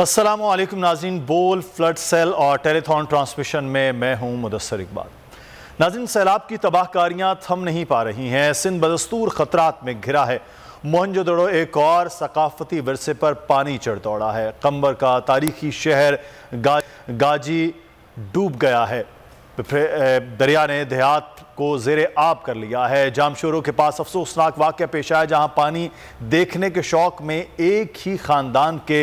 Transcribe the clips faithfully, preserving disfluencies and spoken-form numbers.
अस्सलामुअलैकुम नाज़रीन। बोल, फ्लड सेल और टेलीथॉन ट्रांसमिशन में मैं हूं मुदस्सर इकबाल। नाज़रीन, सैलाब की तबाहकारियां थम नहीं पा रही हैं। सिंध बदस्तूर ख़तरात में घिरा है। मोहनजोदड़ो एक और सकाफती वरसे पर पानी चढ़ दौड़ा है। कंबर का तारीखी शहर गा, गाजी डूब गया है। दरिया ने देहात को जेरे आब कर लिया है। जामशोरो के पास अफसोसनाक वाक़या पेश आया, जहाँ पानी देखने के शौक़ में एक ही ख़ानदान के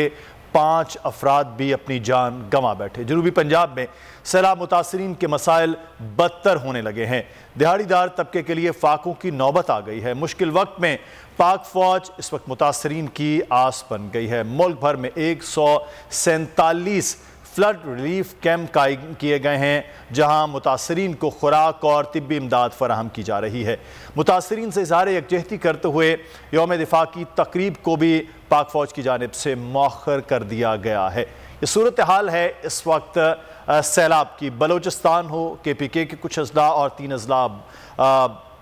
पाँच अफराद भी अपनी जान गंवा बैठे। जनूबी पंजाब में सैलाब मुतासरीन के मसाइल बदतर होने लगे हैं। दिहाड़ीदार तबके के लिए फाकों की नौबत आ गई है। मुश्किल वक्त में पाक फ़ौज इस वक्त मुतासरीन की आस बन गई है। मुल्क भर में एक सौ सैंतालीस फ्लड रिलीफ कैम्प कायम किए गए हैं, जहां मुतासरीन को खुराक और तिब्बी इमदाद फराहम की जा रही है। मुतासरीन से इजहार यकजहती करते हुए यौम दिफा की तकरीब को भी पाक फ़ौज की जानिब से मौखर कर दिया गया है। ये सूरत हाल है इस वक्त सैलाब की। बलोचिस्तान हो, के पी के के कुछ अजला और तीन अजला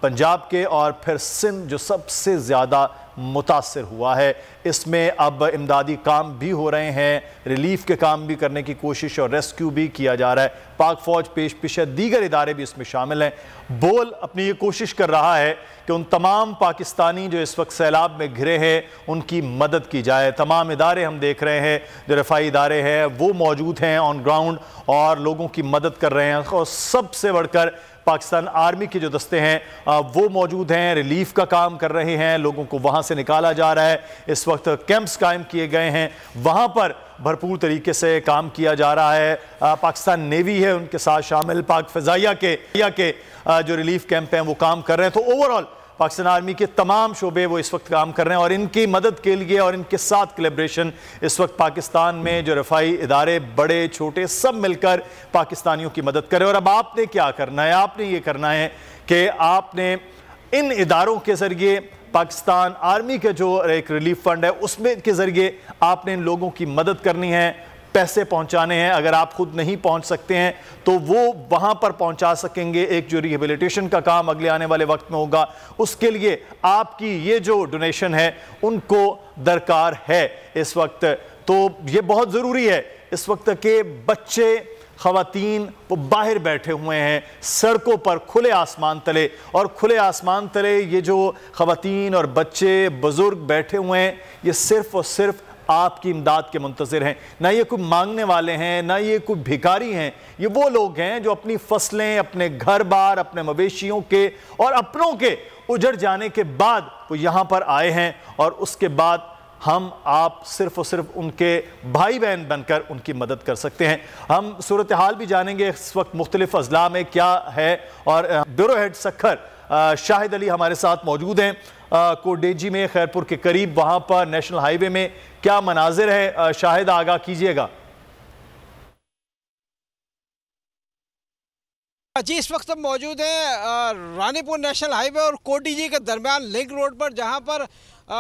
पंजाब के, और फिर सिंध जो सबसे ज़्यादा मुतासर हुआ है। इसमें अब इमदादी काम भी हो रहे हैं, रिलीफ के काम भी करने की कोशिश और रेस्क्यू भी किया जा रहा है। पाक फ़ौज पेश पेश है, दीगर इदारे भी इसमें शामिल हैं। बोल अपनी ये कोशिश कर रहा है कि उन तमाम पाकिस्तानी जो इस वक्त सैलाब में घिरे हैं उनकी मदद की जाए। तमाम इदारे हम देख रहे हैं, जो रफाई इदारे हैं वो मौजूद हैं ऑन ग्राउंड और लोगों की मदद कर रहे हैं। और सबसे बढ़कर पाकिस्तान आर्मी के जो दस्ते हैं वो मौजूद हैं, रिलीफ का काम कर रहे हैं। लोगों को वहाँ से निकाला जा रहा है। इस वक्त कैंप्स कायम किए गए हैं, वहाँ पर भरपूर तरीके से काम किया जा रहा है। पाकिस्तान नेवी है उनके साथ शामिल, पाक फ़िज़ाइया के के जो रिलीफ कैंप हैं वो काम कर रहे हैं। तो ओवरऑल पाकिस्तान आर्मी के तमाम शोबे वो इस वक्त काम कर रहे हैं, और इनकी मदद के लिए और इनके साथ कोलैबोरेशन इस वक्त पाकिस्तान में जो रफाई इदारे बड़े छोटे सब मिलकर पाकिस्तानियों की मदद करें। और अब आपने क्या करना है, आपने ये करना है कि आपने इन इदारों के ज़रिए पाकिस्तान आर्मी के जो एक रिलीफ फंड है उसमें के ज़रिए आपने इन लोगों की मदद करनी है, पैसे पहुंचाने हैं। अगर आप खुद नहीं पहुंच सकते हैं तो वो वहां पर पहुंचा सकेंगे। एक जो रिहेबिलिटेशन का काम अगले आने वाले वक्त में होगा, उसके लिए आपकी ये जो डोनेशन है उनको दरकार है इस वक्त। तो ये बहुत ज़रूरी है इस वक्त के बच्चे, ख़वातीन वो बाहर बैठे हुए हैं सड़कों पर खुले आसमान तले, और खुले आसमान तले ये जो ख़वातीन और बच्चे बुज़ुर्ग बैठे हुए हैं ये सिर्फ़ और सिर्फ आपकी इमदाद के मुंतज़िर हैं। ना ये कोई मांगने वाले हैं, ना ये कोई भिखारी हैं। ये वो लोग हैं जो अपनी फसलें, अपने घर बार, अपने मवेशियों के और अपनों के उजड़ जाने के बाद वो यहाँ पर आए हैं, और उसके बाद हम आप सिर्फ और सिर्फ उनके भाई बहन बनकर उनकी मदद कर सकते हैं। हम सूरत हाल भी जानेंगे इस वक्त मुख्तलिफ अजला में क्या है। और ब्यूरो हेड सक्खर शाहिद अली हमारे साथ मौजूद हैं। कोडेजी में, खैरपुर के करीब, वहाँ पर नेशनल हाईवे में क्या मनाजिर है, शाहिद आगाह कीजिएगा। जी, इस वक्त हम मौजूद हैं रानीपुर नेशनल हाईवे और कोडेजी के दरमियान लिंक रोड पर, जहाँ पर आ,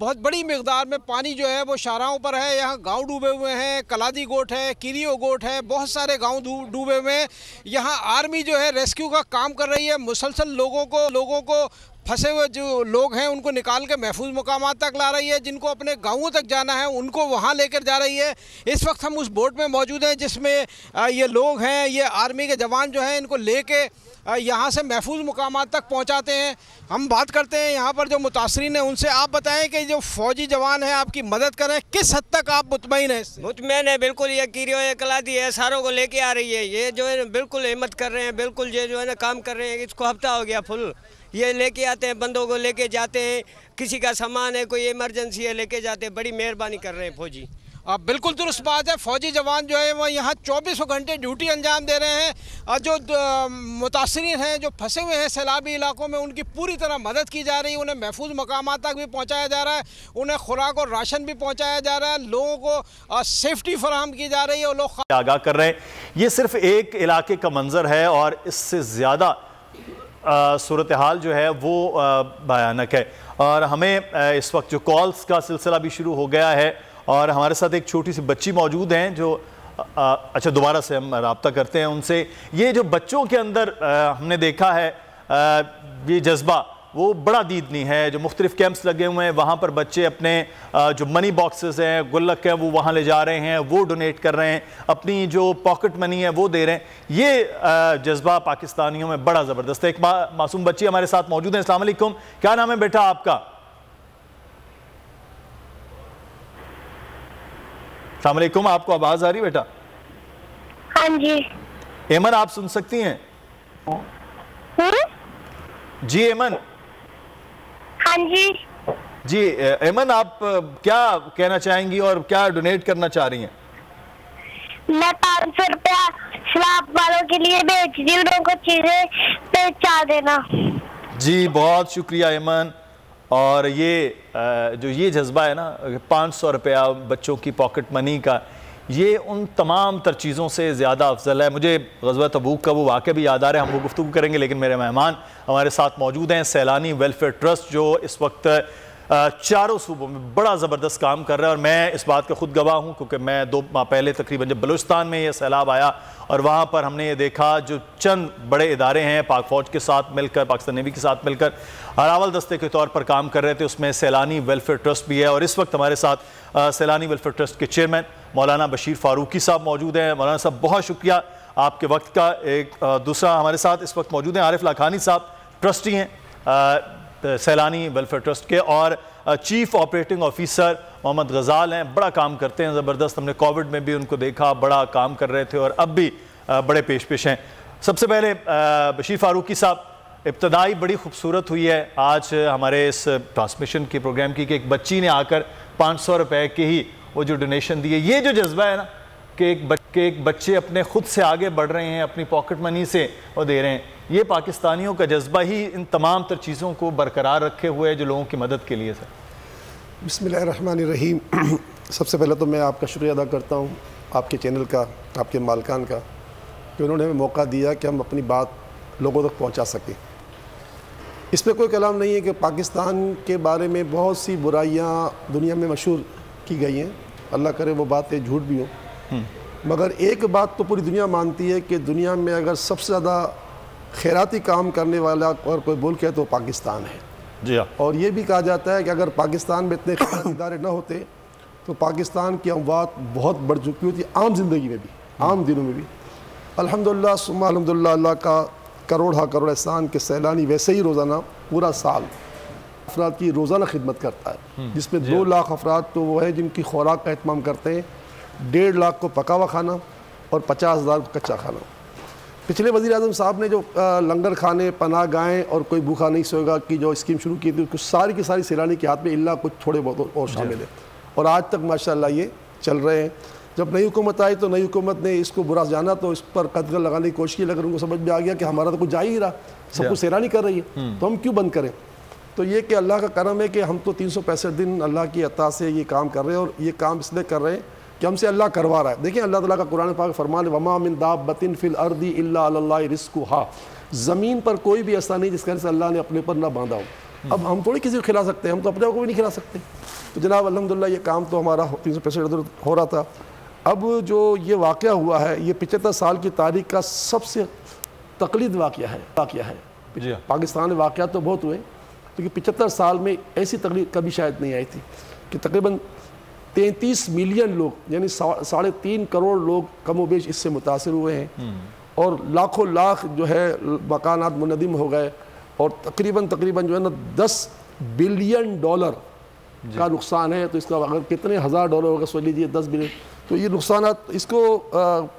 बहुत बड़ी मिकदार में पानी जो है वो शाहराहों पर है। यहाँ गांव डूबे हुए हैं, कलादी गोट है, किरियो गोट है, बहुत सारे गांव डूबे हुए हैं। यहाँ आर्मी जो है रेस्क्यू का काम कर रही है, मुसलसल लोगों को लोगों को फंसे हुए जो लोग हैं उनको निकाल के महफूज मकामात तक ला रही है। जिनको अपने गांवों तक जाना है उनको वहां लेकर जा रही है। इस वक्त हम उस बोट में मौजूद हैं जिसमें ये लोग हैं, ये आर्मी के जवान जो हैं इनको लेके यहाँ से महफूज मकामात तक पहुँचाते हैं। हम बात करते हैं यहाँ पर जो मुतासरीन हैं उनसे। आप बताएं कि जो फौजी जवान हैं आपकी मदद करें, किस हद तक आप मुतमईन हैं? मुतमईन है बिल्कुल। ये कीरियो है, कलादी है, सारों को लेके आ रही है। ये जो है ना बिल्कुल हिम्मत कर रहे हैं, बिल्कुल ये जो है ना काम कर रहे हैं। इसको हफ्ता हो गया फुल। ये लेके आते हैं, बंदों को लेके जाते हैं, किसी का सामान है, कोई इमरजेंसी है, लेके जाते हैं। बड़ी मेहरबानी कर रहे हैं फौजी। अब बिल्कुल दुरुस्त बात है, फौजी जवान जो है वो यहाँ चौबीसों घंटे ड्यूटी अंजाम दे रहे हैं। और जो मुतासरीन हैं, जो फंसे हुए हैं सैलाबी इलाकों में, उनकी पूरी तरह मदद की जा रही है। उन्हें महफूज मकामात तक भी पहुँचाया जा रहा है, उन्हें खुराक और राशन भी पहुँचाया जा रहा है, लोगों को सेफ्टी फराहम की जा रही है। और लोग आगाह कर रहे हैं। ये सिर्फ एक इलाके का मंजर है, और इससे ज़्यादा सूरत हाल जो है वो भयानक है। और हमें आ, इस वक्त जो कॉल्स का सिलसिला भी शुरू हो गया है, और हमारे साथ एक छोटी सी बच्ची मौजूद हैं जो आ, अच्छा दोबारा से हम रब्ता करते हैं उनसे। ये जो बच्चों के अंदर आ, हमने देखा है आ, ये जज्बा वो बड़ा दीदनी है, जो मुख्तलिफ कैंप्स लगे हुए हैं वहाँ पर बच्चे अपने जो मनी बॉक्सेस हैं, गुल्लक हैं, वो वहाँ ले जा रहे हैं, वो डोनेट कर रहे हैं, अपनी जो पॉकेट मनी है वो दे रहे हैं। ये जज्बा पाकिस्तानियों में बड़ा ज़बरदस्त है। एक मा, मासूम बच्ची हमारे साथ मौजूद है। अस्सलाम वालेकुम, क्या नाम है बेटा आपका? अस्सलाम वालेकुम, आपको आवाज़ आ रही बेटा? हाँ जी। एमन आप सुन सकती हैं? जी एमन। हाँ जी। जी एमन, आप क्या कहना चाहेंगी और क्या डोनेट करना चाह रही हैं? मैं पाँच सौ रुपया शराब वालों के लिए भेज दी, उनको चीजें पहुँचा देना। जी बहुत शुक्रिया एमन। और ये जो ये जज्बा है ना पाँच सौ रुपया बच्चों की पॉकेट मनी का, ये उन तमाम तर चीज़ों से ज़्यादा अफजल है। मुझे ग़ज़वा तबूक का वो वाक़या भी याद आ रहा है, हम वो गुफ्तगू करेंगे, लेकिन मेरे मेहमान हमारे साथ मौजूद हैं। सैलानी वेलफेयर ट्रस्ट जो इस वक्त चारों सूबों में बड़ा ज़बरदस्त काम कर रहा है और मैं इस बात का ख़ुद गवाह हूँ, क्योंकि मैं दो माह पहले तकरीबन जब बलूचिस्तान में यह सैलाब आया और वहाँ पर हमने ये देखा जो चंद बड़े इदारे हैं पाक फ़ौज के साथ मिलकर, पाकिस्तान नेवी के साथ मिलकर अरावल दस्ते के तौर पर काम कर रहे थे, उसमें सैलानी वेलफेयर ट्रस्ट भी है। और इस वक्त हमारे साथ सैलानी वेलफेयर ट्रस्ट के चेयरमैन मौलाना बशीर फारूकी साहब मौजूद हैं। मौलाना साहब बहुत शुक्रिया आपके वक्त का। एक दूसरा हमारे साथ इस वक्त मौजूद हैं आरिफ लाखानी साहब, ट्रस्टी हैं सैलानी वेलफेयर ट्रस्ट के और चीफ ऑपरेटिंग ऑफिसर मोहम्मद गजाल हैं। बड़ा काम करते हैं ज़बरदस्त, हमने कोविड में भी उनको देखा बड़ा काम कर रहे थे और अब भी बड़े पेश पेश हैं। सबसे पहले बशीर फारूकी साहब, इब्तदाई बड़ी खूबसूरत हुई है आज हमारे इस ट्रांसमिशन के प्रोग्राम की कि एक बच्ची ने आकर पाँच सौ रुपये के ही वो जो डोनेशन दिए, ये जो जज्बा है ना कि एक बच्चे एक बच्चे अपने ख़ुद से आगे बढ़ रहे हैं, अपनी पॉकेट मनी से वो दे रहे हैं, ये पाकिस्तानियों का जज्बा ही इन तमाम तर चीज़ों को बरकरार रखे हुए है जो लोगों की मदद के लिए। सर बिस्मिल्लाहिर्रहमानिर्रहीम, सबसे पहले तो मैं आपका शुक्रिया अदा करता हूँ आपके चैनल का, आपके मालकान का, कि उन्होंने हमें मौका दिया कि हम अपनी बात लोगों तक पहुँचा सकें। इसमें कोई कलाम नहीं है कि पाकिस्तान के बारे में बहुत सी बुराइयाँ दुनिया में मशहूर की गई हैं, अल्लाह करे वो बातें झूठ भी हों, मगर एक बात तो पूरी दुनिया मानती है कि दुनिया में अगर सबसे ज़्यादा खैराती काम करने वाला और कोई मुल्क है तो पाकिस्तान है। जी हाँ। और ये भी कहा जाता है कि अगर पाकिस्तान में इतने खैराती इदारे ना होते तो पाकिस्तान की अमवात बहुत बढ़ चुकी होती, आम ज़िंदगी में भी, आम दिनों में भी। अल्हम्दुलिल्लाह सुम्मा अल्हम्दुलिल्लाह, अल्लाह का करोड़ हा करोड़ एहसान के सैलानी वैसे ही रोज़ाना पूरा साल अफराद की रोज़ाना खिदमत करता है, जिसमें दो लाख अफराद तो वो है जिनकी खुराक का अहतमाम करते हैं, डेढ़ लाख को पका हुआ खाना और पचास हज़ार को कच्चा खाना। पिछले वज़ीर आज़म साहब ने जो आ, लंगर खाने, पनाह गाहें और कोई भूखा नहीं सोएगा की जो स्कीम शुरू की थी, कुछ सारी की सारी सैलानी के हाथ में इल्ला कुछ थोड़े बहुत और शामिल है और आज तक माशाल्लाह ये चल रहे हैं। जब नई हुकूमत आई तो नई हुकूमत ने इसको बुरा जाना तो इस पर कदगल लगाने की कोशिश की, लेकिन उनको समझ में आ गया कि हमारा तो कुछ जा ही रहा, सब कुछ सैलानी कर रही है तो हम क्यों बंद करें। तो ये कि अल्लाह का करम है कि हम तो तीन सौ पैंसठ दिन अल्लाह की अता से ये काम कर रहे हैं और ये काम इसलिए कर रहे हैं कि हमसे अल्लाह करवा रहा है। देखिए अल्लाह ताला का कुरान पाक फरमान है वमा मिन दाब्बतिन फिल अर्दी इल्ला अल्लाह रिस्कुहा, ज़मीन पर कोई भी ऐसा नहीं जिसका से अल्लाह ने अपने पर ना बांधा हो। अब हम थोड़ी किसी को खिला सकते हैं, हम तो अपने आप को भी नहीं खिला सकते। तो जनाब अल्हम्दुलिल्लाह ये काम तो हमारा तीन सौ पैंसठ दिन हो रहा था। अब जो ये वाक़या हुआ है ये पचहत्तर साल की तारीख का सबसे तकलीद वाक़या है वाक़या है पाकिस्तान में वाक़या तो बहुत हुए, क्योंकि पचहत्तर साल में ऐसी तकलीफ कभी शायद नहीं आई थी कि तकरीबन तैंतीस मिलियन लोग यानी साढ़े तीन करोड़ लोग कमो बेश इससे मुतासर हुए हैं और लाखों लाख जो है मकानात मुनदिम हो गए और तकरीबन तकरीबन जो है ना दस बिलियन डॉलर का नुकसान है। तो इसका अगर कितने हज़ार डॉलर होगा सोच लीजिए, दस बिलियन, तो ये नुकसान इसको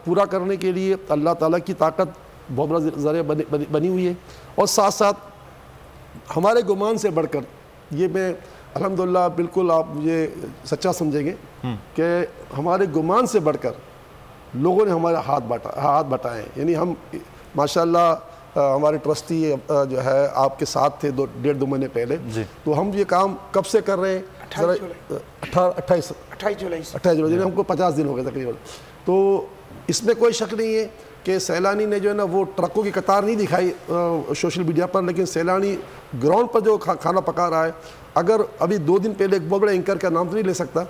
पूरा करने के लिए अल्लाह ताला की ताकत बहुत बड़ा ज़रिया बनी, बनी, बनी हुई है। और साथ साथ हमारे गुमान से बढ़कर ये मैं अल्हम्दुलिल्लाह बिल्कुल आप मुझे सच्चा समझेंगे कि हमारे गुमान से बढ़कर लोगों ने हमारा हाथ बांटा हाथ बटाए, यानी हम माशाल्लाह हमारे ट्रस्टी जो है आपके साथ थे दो डेढ़ दो महीने पहले, तो हम ये काम कब से कर रहे हैं अट्ठाईस जुलाई अट्ठाईस जुलाई अट्ठाईस जुलाई, यानी हमको पचास दिन हो गए तकरीबन। तो इसमें कोई शक नहीं है कि सैलानी ने जो है ना वो ट्रकों की कतार नहीं दिखाई आ, सोशल मीडिया पर, लेकिन सैलानी ग्राउंड पर जो खा, खाना पका रहा है। अगर अभी दो दिन पहले एक बहुत बड़े एंकर का नाम तो नहीं ले सकता,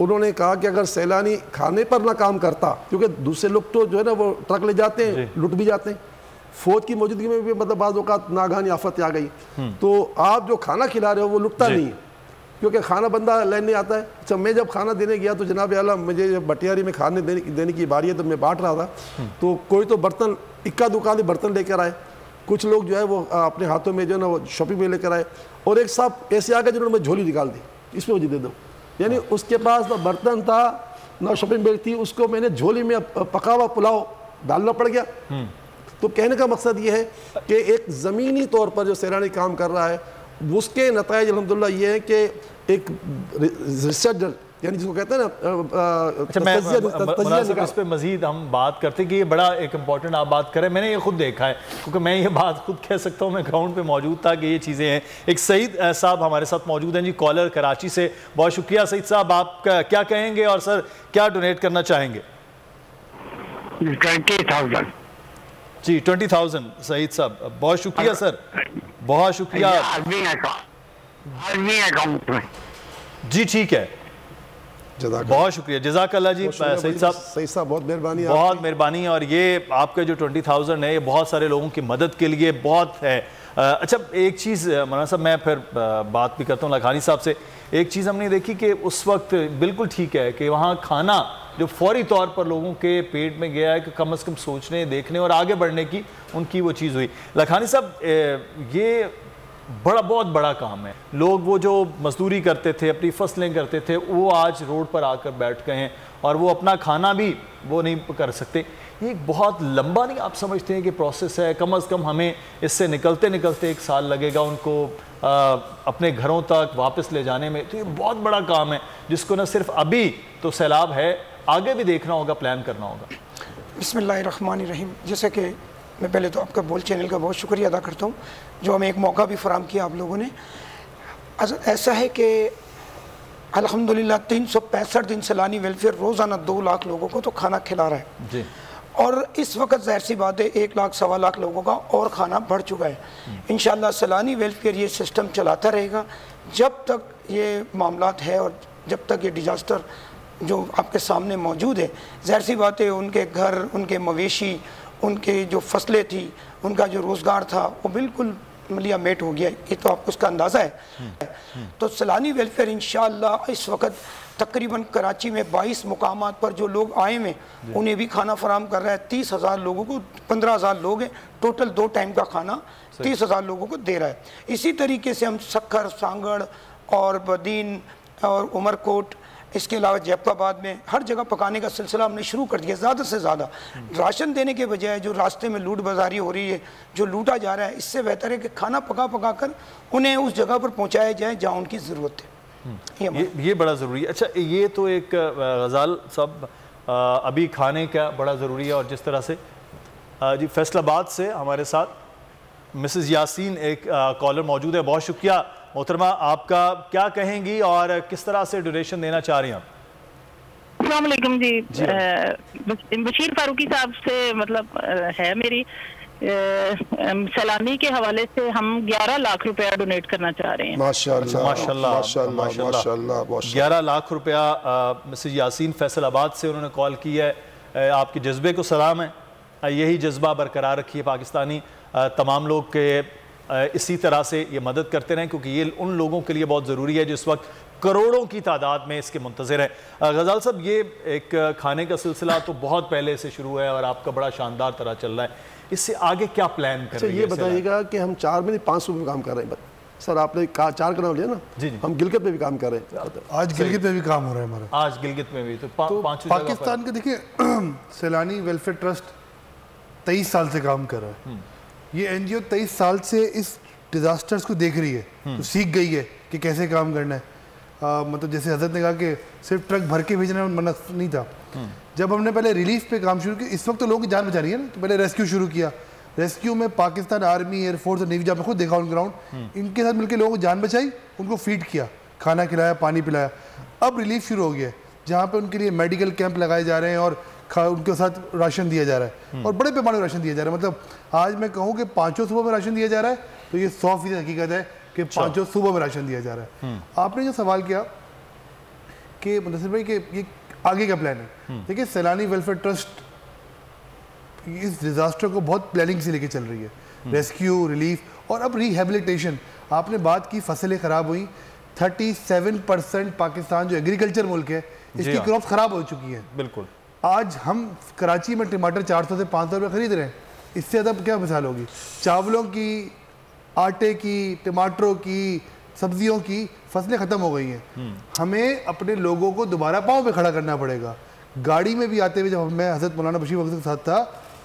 उन्होंने कहा कि अगर सैलानी खाने पर ना काम करता, क्योंकि दूसरे लोग तो जो है ना वो ट्रक ले जाते हैं, लुट भी जाते हैं, फौज की मौजूदगी में भी मतलब बाज़ औक़ात नागहानी आफत आ गई, तो आप जो खाना खिला रहे हो वो लुकता नहीं है, क्योंकि खाना बंदा लेने आता है। अच्छा, मैं जब खाना देने गया तो जनाब आला मुझे जब बटियारी में खाने देने, देने की बारी है तो मैं बांट रहा था, तो कोई तो बर्तन इक्का दुक्का बर्तन लेकर आए, कुछ लोग जो है वो अपने हाथों में जो है ना वो शॉपिंग में लेकर आए, और एक साहब ऐसे आ गए जिन्होंने झोली निकाल दी, इसमें मुझे दे दो। यानी उसके पास ना बर्तन था ना शॉपिंग बैग थी, उसको मैंने झोली में पका हुआ पुलाव डालना पड़ गया। तो कहने का मकसद ये है कि एक ज़मीनी तौर पर जो सैलानी काम कर रहा है उसके नताइज अल्हम्दुलिल्लाह ये है कि एक रिसर्च यानी जिसको कहते हैं ना। अच्छा, मैं मुनासिब इस पे मज़ीद हम बात करते हैं कि ये बड़ा एक इम्पॉर्टेंट आप बात करें, मैंने ये खुद देखा है क्योंकि मैं ये बात खुद कह सकता हूँ, मैं ग्राउंड पे मौजूद था कि ये चीज़ें हैं। एक सईद साहब हमारे साथ मौजूद हैं जी, कॉलर कराची से, बहुत शुक्रिया सईद साहब, आप क्या कहेंगे और सर क्या डोनेट करना चाहेंगे? ट्वेंटी थाउजेंड जी, ट्वेंटी थाउजेंड सईद साहब, बहुत शुक्रिया सर, बहुत शुक्रिया। जी ठीक है, बहुत शुक्रिया, जज़ाकल्लाह जी सईद साहब, सईद साहब बहुत मेहरबानी, बहुत मेहरबानी। और ये आपका जो ट्वेंटी थाउजेंड है ये बहुत सारे लोगों की मदद के लिए बहुत है। अच्छा, एक चीज़ मौलाना साहब, मैं फिर बात भी करता हूँ लखानी साहब से, एक चीज़ हमने देखी कि उस वक्त बिल्कुल ठीक है कि वहाँ खाना जो फौरी तौर पर लोगों के पेट में गया है कि कम अज़ कम सोचने देखने और आगे बढ़ने की उनकी वो चीज़ हुई। लखानी साहब, ये बड़ा बहुत बड़ा काम है, लोग वो जो मजदूरी करते थे, अपनी फसलें करते थे, वो आज रोड पर आकर बैठ गए हैं और वो अपना खाना भी वो नहीं कर सकते। ये एक बहुत लंबा नहीं आप समझते हैं कि प्रोसेस है, कम अज़ कम हमें इससे निकलते निकलते एक साल लगेगा उनको आ, अपने घरों तक वापस ले जाने में। तो ये बहुत बड़ा काम है जिसको न सिर्फ अभी तो सैलाब है, आगे भी देखना होगा, प्लान करना होगा। बिस्मिल्लाहिर्रहमानिर्रहीम, जैसे कि मैं पहले तो आपका बोल चैनल का बहुत शुक्रिया अदा करता हूँ जो हमें एक मौका भी फराहम किया आप लोगों ने। ऐसा है कि अल्हम्दुलिल्लाह तीन सौ पैंसठ दिन सैलानी वेलफेयर रोज़ाना दो लाख लोगों को तो खाना खिला रहा है जी। और इस वक्त ज़ाहिर सी बात है एक लाख सवा लाख लोगों का और खाना बढ़ चुका है। इंशाल्लाह सैलानी वेलफेयर ये सिस्टम चलाता रहेगा जब तक ये मामला है और जब तक ये डिजास्टर जो आपके सामने मौजूद है। ज़ाहिर सी बात है उनके घर, उनके मवेशी, उनके जो फसलें थी, उनका जो रोज़गार था वो बिल्कुल मलिया मेट हो गया, ये तो आपको उसका अंदाज़ा है। हुँ, हुँ. तो सैलानी वेलफेयर इंशाल्लाह इस वक्त तकरीबन कराची में बाईस मुकामात पर जो लोग आए हुए उन्हें भी खाना फराहम कर रहा है। तीस हज़ार लोगों को, पंद्रह हज़ार लोग हैं टोटल, दो टाइम का खाना तीस हज़ार लोगों को दे रहा है। इसी तरीके से हम सक्खर, सांगड़ और बदीन और उमरकोट, इसके अलावा जैकबाबाद में हर जगह पकाने का सिलसिला हमने शुरू कर दिया। ज़्यादा से ज़्यादा राशन देने के बजाय जो रास्ते में लूट बाजारी हो रही है, जो लूटा जा रहा है, इससे बेहतर है कि खाना पका पका कर उन्हें उस जगह पर पहुंचाया जाए जहां उनकी ज़रूरत है। ये, ये बड़ा ज़रूरी है। अच्छा, ये तो एक गज़ाल साहब अभी खाने का बड़ा ज़रूरी है। और जिस तरह से जी फैसलाबाद से हमारे साथ मिसेज़ यासीन एक कॉलर मौजूद है, बहुत शुक्रिया मोहतरमा, आपका क्या कहेंगी और किस तरह से डोनेशन देना चाह रही हैं आप? अस्सलाम वालेकुम जी, जी। बशीर फारूकी साहब से मतलब है मेरी सलामी के हवाले से, हम ग्यारह लाख रुपया डोनेट करना चाह रहे हैं। माशाल्लाह माशाल्लाह माशाल्लाह माशाल्लाह ग्यारह लाख रुपया। मिसेज यासीन फैसलाबाद से उन्होंने कॉल की है, आपके जज्बे को सलाम है, यही जज्बा बरकरार रखिए। पाकिस्तानी तमाम लोग के इसी तरह से ये मदद करते रहें क्योंकि ये उन लोगों के लिए बहुत ज़रूरी है जो इस वक्त करोड़ों की तादाद में इसके मुंतज़र हैं। गज़ाल साहब, ये एक खाने का सिलसिला तो बहुत पहले से शुरू है और आपका बड़ा शानदार तरह चल रहा है, इससे आगे क्या प्लान कर रहे हैं? ये बताइएगा कि हम चार महीने पाँच सौ में काम कर रहे हैं सर, आपने चार का नाम लिया ना जी, जी हम गिलगित में भी काम कर रहे हैं, आज गिलगित में भी काम हो रहा है हमारा, आज गिलगित में भी। तो पाकिस्तान के देखिए सैलानी वेलफेयर ट्रस्ट तेईस साल से काम कर रहा है, ये एनजीओ तेईस साल से इस डिजास्टर्स को देख रही है, तो सीख गई है कि कैसे काम करना है। आ, मतलब जैसे हजरत ने कहा कि सिर्फ ट्रक भर के भेजना मना नहीं था। जब हमने पहले रिलीफ पे काम शुरू किया, इस वक्त तो लोगों की जान बचानी है ना, तो पहले रेस्क्यू शुरू किया। रेस्क्यू में पाकिस्तान आर्मी, एयरफोर्स और नेवी, जब मैं खुद देखा ऑन ग्राउंड, इनके साथ मिलकर लोगों को जान बचाई, उनको फीड किया, खाना खिलाया, पानी पिलाया। अब रिलीफ शुरू हो गया है जहाँ पर उनके लिए मेडिकल कैंप लगाए जा रहे हैं और उनके साथ राशन दिया जा रहा है और बड़े पैमाने पर राशन दिया जा रहा है। मतलब आज मैं कहूँ कि पाँचों सूबों में राशन दिया जा रहा है, तो ये सौ फीसद हकीकत है कि पाँचों सूबों में राशन दिया जा रहा है। आपने जो सवाल किया कि मुदस्सर भाई के ये आगे का प्लान है, देखिए सैलानी वेलफेयर ट्रस्ट इस डिज़ास्टर को बहुत प्लानिंग से लेके चल रही है, रेस्क्यू, रिलीफ और अब रिहेबिलिटेशन। आपने बात की फसलें ख़राब हुई, सैंतीस परसेंट पाकिस्तान जो एग्रीकल्चर मुल्क है इसकी क्रॉप ख़राब हो चुकी है। बिल्कुल, आज हम कराची में टमाटर चार सौ से पाँच सौ रुपये खरीद रहे हैं, इससे ज़्यादा क्या मिसाल होगी। चावलों की, आटे की, टमाटरों की, सब्जियों की फसलें ख़त्म हो गई हैं। हमें अपने लोगों को दोबारा पाँव पे खड़ा करना पड़ेगा। गाड़ी में भी आते हुए जब मैं हज़रत मौलाना बशीर फरूकी के साथ था,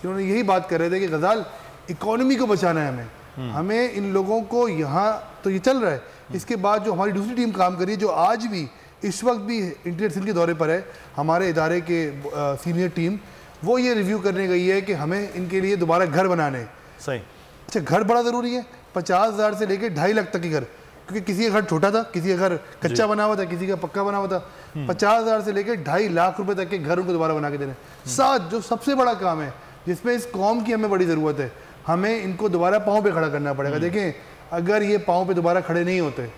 इन्होंने यही बात कर रहे थे कि गजाल, इकॉनमी को बचाना है हमें, हमें इन लोगों को यहाँ तो ये चल रहा है। इसके बाद जो हमारी दूसरी टीम काम करी है, जो आज भी इस वक्त भी इंटरनेट सिंध के दौरे पर है, हमारे इदारे के आ, सीनियर टीम, वो ये रिव्यू करने गई है कि हमें इनके लिए दोबारा घर बनाने। सही, अच्छा, घर बड़ा ज़रूरी है, पचास हज़ार से लेकर ढाई लाख तक के घर, क्योंकि किसी का घर छोटा था, किसी का घर कच्चा बना हुआ था, किसी का पक्का बना हुआ था। पचास हज़ार से लेकर ढाई लाख रुपए तक के घर उनको दोबारा बना के देने। साथ जो सबसे बड़ा काम है जिसमें इस कौम की हमें बड़ी ज़रूरत है, हमें इनको दोबारा पाँव पे खड़ा करना पड़ेगा। देखें, अगर ये पाँव पे दोबारा खड़े नहीं होते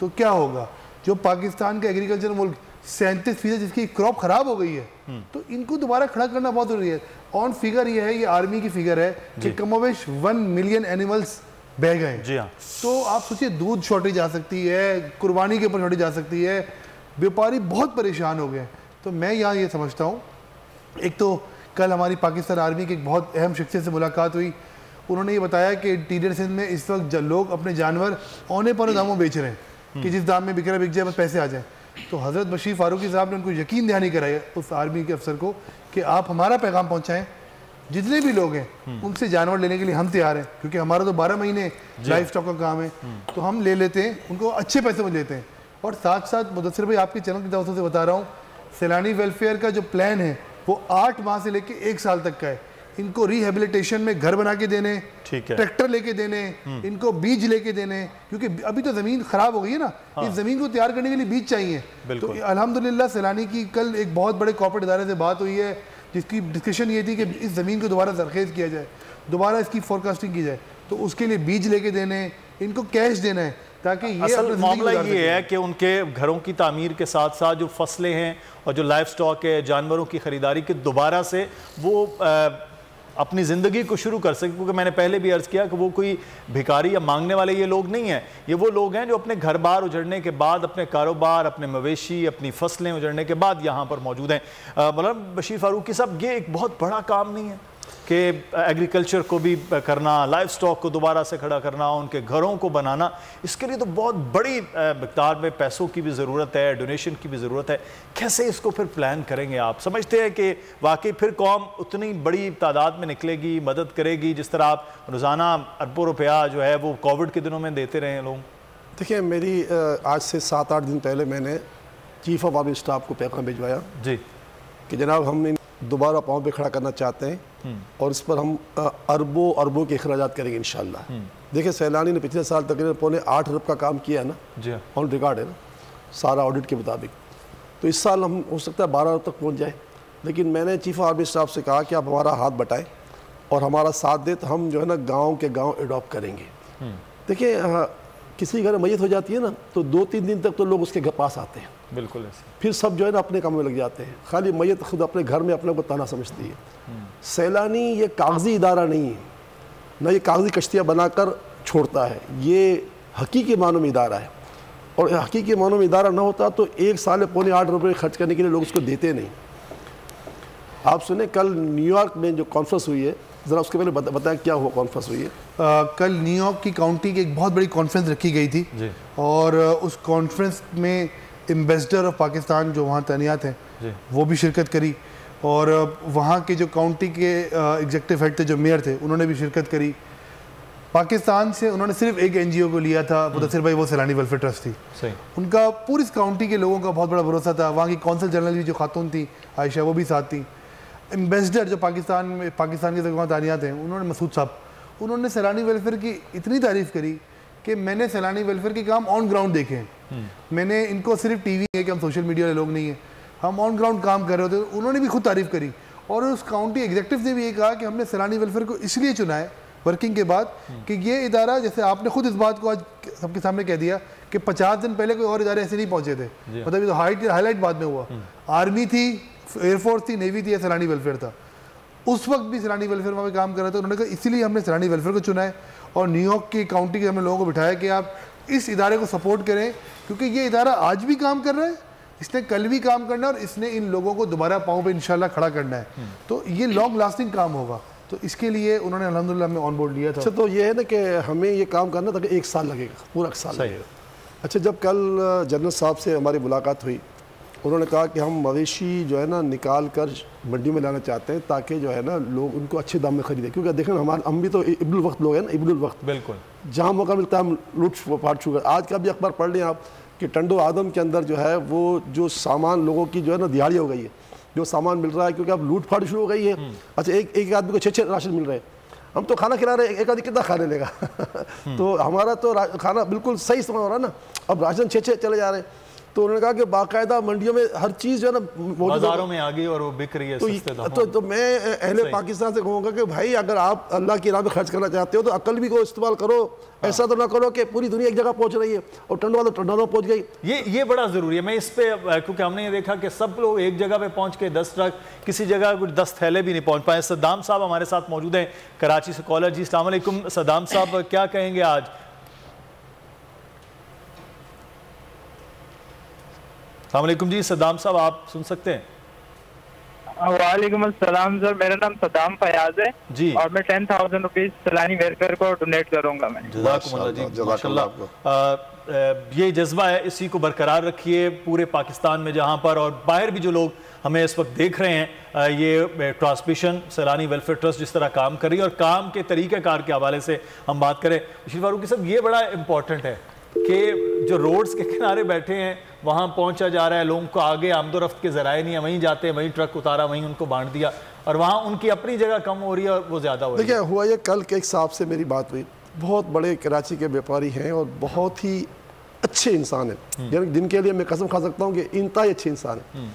तो क्या होगा। जो पाकिस्तान का एग्रीकल्चर मुल्क सैंतीस फीसद जिसकी क्रॉप ख़राब हो गई है, तो इनको दोबारा खड़ा करना बहुत ज़रूरी है। ऑन फिगर ये है, ये आर्मी की फिगर है कि कमोवेश वन मिलियन एनिमल्स बह गए। जी हाँ, तो आप सोचिए, दूध शॉर्टेज आ सकती है, कुर्बानी के ऊपर शॉर्टेज आ सकती है, व्यापारी बहुत परेशान हो गए। तो मैं यहाँ ये समझता हूँ, एक तो कल हमारी पाकिस्तान आर्मी की एक बहुत अहम शख्सियत से मुलाकात हुई, उन्होंने ये बताया कि इंटीरियर सिंध में इस वक्त लोग अपने जानवर औने पर दामों बेच रहे हैं कि जिस दाम में बिकरा बिक जाए, बस पैसे आ जाए। तो हज़रत बशीर फारूकी साहब ने उनको यकीन दहानी कराया, उस आर्मी के अफसर को, कि आप हमारा पैगाम पहुँचाएँ, जितने भी लोग हैं उनसे जानवर लेने के लिए हम तैयार हैं, क्योंकि हमारा तो बारह महीने लाइफ स्टॉक का काम है, तो हम ले लेते हैं, उनको अच्छे पैसे में लेते हैं। और साथ साथ मुदस्सर भाई, आपके चैनल की तरफ से बता रहा हूँ, सैलानी वेलफेयर का जो प्लान है वो आठ माह से लेके एक साल तक का है। इनको रिहेबिलिटेशन में घर बना के देने, ट्रैक्टर लेके देने, इनको बीज लेके देने, क्योंकि अभी तो ज़मीन ख़राब हो गई है ना। हाँ। इस ज़मीन को तैयार करने के लिए बीज चाहिए। तो अल्हम्दुलिल्लाह सैलानी की कल एक बहुत बड़े कॉर्पोरेट इदारे से बात हुई है, जिसकी डिस्कशन ये थी कि इस ज़मीन को दोबारा जरखेज़ किया जाए, दोबारा इसकी फोरकास्टिंग की जाए, तो उसके लिए बीज लेके देने, इनको कैश देना है, ताकि ये असल मामला ये है कि उनके घरों की तामीर के साथ साथ जो फसलें हैं और जो लाइफ स्टॉक है, जानवरों की ख़रीदारी के दोबारा से वो आ, अपनी ज़िंदगी को शुरू कर सके। क्योंकि मैंने पहले भी अर्ज़ किया कि वो कोई भिखारी या मांगने वाले ये लोग नहीं हैं, ये वो लोग हैं जो अपने घर बार उजड़ने के बाद, अपने कारोबार, अपने मवेशी, अपनी फसलें उजड़ने के बाद यहाँ पर मौजूद हैं। मौलाना बशीर फारूकी साहब, ये एक बहुत बड़ा काम नहीं है कि एग्रीकल्चर को भी करना, लाइफ स्टॉक को दोबारा से खड़ा करना, उनके घरों को बनाना, इसके लिए तो बहुत बड़ी मिकदार में पैसों की भी ज़रूरत है, डोनेशन की भी ज़रूरत है। कैसे इसको फिर प्लान करेंगे आप? समझते हैं कि वाकई फिर कौम उतनी बड़ी तादाद में निकलेगी, मदद करेगी, जिस तरह आप रोज़ाना अरबों रुपया जो है वो कोविड के दिनों में देते रहे हैं लोग? देखिए, मेरी आज से सात आठ दिन पहले मैंने चीफ ऑफ आर्मी स्टाफ को पैगाम भिजवाया जी कि जनाब, हम दोबारा पाँव पे खड़ा करना चाहते हैं और इस पर हम अरबों अरबों के अखराजात करेंगे इंशाल्लाह। देखिए, सैलानी ने पिछले साल तकरीबन पौने आठ अरब का काम किया है ना, ऑन रिकॉर्ड है ना, सारा ऑडिट के मुताबिक। तो इस साल हम हो सकता है बारह अरब तक पहुंच जाए, लेकिन मैंने चीफ ऑफ आर्मी स्टाफ से कहा कि आप हमारा हाथ बटाएं और हमारा साथ दें, तो हम जो है ना गाँव के गाँव एडॉप्ट करेंगे। देखिए, किसी घर में मैयत हो जाती है ना, तो दो तीन दिन तक तो लोग उसके घर पास आते हैं, बिल्कुल ऐसे, फिर सब जो है ना अपने काम में लग जाते हैं, खाली मैयत खुद अपने घर में अपने को ताना समझती है। सैलानी ये कागजी इदारा नहीं है ना, ये कागजी कश्तियाँ बनाकर छोड़ता है, ये हकीकी मानों में इदारा है। और हकीकी मानों में इदारा ना होता तो एक साल पौने आठ रुपये खर्च करने के लिए लोग उसको देते नहीं। आप सुने, कल न्यूयॉर्क में जो कॉन्फ्रेंस हुई है, ज़रा उसके पहले बता, बताया क्या हुआ कॉन्फ्रेंस हुई है? आ, कल न्यूयॉर्क की काउंटी की एक बहुत बड़ी कॉन्फ्रेंस रखी गई थी जी। और उस कॉन्फ्रेंस में एम्बेसडर ऑफ पाकिस्तान जो वहाँ तैनात हैं वो भी शिरकत करी, और वहाँ के जो काउंटी के एग्जीक्यूटिव हेड थे, जो मेयर थे, उन्होंने भी शिरकत करी। पाकिस्तान से उन्होंने सिर्फ एक एनजीओ को लिया था मुदस्सर भाई, वो सैलानी वेलफेयर ट्रस्ट थी। सही, उनका पूरी इस काउंटी के लोगों का बहुत बड़ा भरोसा था। वहाँ की कौंसल जनरल भी जो खातून थी आयशा, वो भी साथ थी। एम्बेसडर जो पाकिस्तान में पाकिस्तान के जगह तानियात हैं, उन्होंने मसूद साहब, उन्होंने सैलानी वेलफेयर की इतनी तारीफ़ करी कि मैंने सैलानी वेलफेयर के काम ऑन ग्राउंड देखे हैं। मैंने इनको सिर्फ टीवी है कि हम सोशल मीडिया वाले लोग नहीं हैं, हम ऑन ग्राउंड काम कर रहे होते हैं, उन्होंने भी खुद तारीफ़ करी। और उस काउंटी एग्जीक्यूटिव ने भी ये कहा कि हमने सैलानी वेलफेयर को इसलिए चुना है वर्किंग के बाद कि ये इदारा, जैसे आपने खुद इस बात को आज सबके सामने कह दिया कि पचास दिन पहले कोई और इदारे ऐसे नहीं पहुँचे थे, मतलब ये तो हाईलाइट बाद में हुआ। आर्मी थी, एयरफोर्स थी, नेवी थी, सैलानी वेलफेयर था। उस वक्त भी सैलानी वेलफेयर वहाँ पे काम कर रहा था। उन्होंने कहा इसीलिए हमने सैलानी वेलफेयर को चुना है और न्यूयॉर्क की काउंटी के हमने लोगों को बिठाया कि आप इस इदारे को सपोर्ट करें, क्योंकि ये इदारा आज भी काम कर रहा है, इसने कल भी काम करना है और इसने इन लोगों को दोबारा पाँव पे इंशाल्लाह खड़ा करना है, तो ये लॉन्ग लास्टिंग काम होगा। तो इसके लिए उन्होंने अल्हम्दुलिल्लाह हमें ऑन बोर्ड लिया था। अच्छा, तो ये है ना कि हमें ये काम करना था कि एक साल लगेगा, पूरा एक साल लगेगा। अच्छा, जब कल जनरल साहब से हमारी मुलाकात हुई, उन्होंने कहा कि हम मवेशी जो है ना निकाल कर मंडी में लाना चाहते हैं ताकि जो है ना लोग उनको अच्छे दाम में खरीदें, क्योंकि देखें हमारे हम भी तो इब्नुल वक्त लोग हैं ना, इब्नुल वक्त बिल्कुल जहाँ मौका मिलता है हम लूट फाट छू कर। आज का भी अखबार पढ़ लें आप कि टंडो आदम के अंदर जो है वो जो सामान लोगों की जो है ना दिहाड़ी हो गई है, जो सामान मिल रहा है क्योंकि अब लूट फाट शुरू हो गई है। अच्छा, एक एक आदमी को छः छः राशन मिल रहे हैं, हम तो खाना खिला रहे हैं, एक आदमी कितना खाने लेगा तो हमारा तो खाना बिल्कुल सही इस्तेमाल हो रहा है ना, अब राशन छः छः चले जा रहे हैं। तो उन्होंने कहा कि बाकायदा मंडियों में हर चीज़ जो है ना बाजारों में आ गई और वो बिक रही है सस्ते दामों में। तो, तो मैं अहले पाकिस्तान से कहूँगा कि भाई अगर आप अल्लाह की राह में खर्च करना चाहते हो तो अकल भी को इस्तेमाल करो, ऐसा तो ना करो कि पूरी दुनिया एक जगह पहुँच रही है और टंडो टंडो पहुँच गई। ये ये बड़ा ज़रूरी है। मैं इस पर, क्योंकि हमने ये देखा कि सब लोग एक जगह पर पहुँच के दस ट्रक, किसी जगह कुछ दस थैले भी नहीं पहुँच पाए। सद्दाम साहब हमारे साथ मौजूद हैं, कराची स्कॉलर जी। अस्सलाम वालेकुम सद्दाम साहब, क्या कहेंगे आज? वालेकुम जी, सद्दाम साहब आप सुन सकते हैं? वालेकुम अस्सलाम सर, मेरा नाम सद्दाम फयाज है जी और मैं ten thousand rupees Saylani welfare को डोनेट करूंगा। मैं माशाल्लाह, ये जज्बा है, इसी को बरकरार रखिए पूरे पाकिस्तान में जहाँ पर और बाहर भी जो लोग हमें इस वक्त देख रहे हैं। ये ट्रांसमिशन सैलानी वेलफेयर ट्रस्ट जिस तरह काम कर रही है और काम के तरीक़ाकार के हवाले से हम बात करें, बशीर फारूकी साहब ये बड़ा इम्पोर्टेंट है कि जो रोड्स के किनारे बैठे हैं वहाँ पहुँचा जा रहा है, लोगों को आगे आमदोरफ्त के ज़राए नहीं है, वहीं जाते हैं, वहीं ट्रक उतारा, वहीं उनको बांट दिया और वहाँ उनकी अपनी जगह कम हो रही है और वो ज़्यादा हो रही है। देखिए हुआ ये, कल के एक साहब से मेरी बात हुई, बहुत बड़े कराची के व्यापारी हैं और बहुत ही अच्छे इंसान हैं, यानी जिनके लिए मैं कसम खा सकता हूँ कि इंतहाई अच्छे इंसान हैं।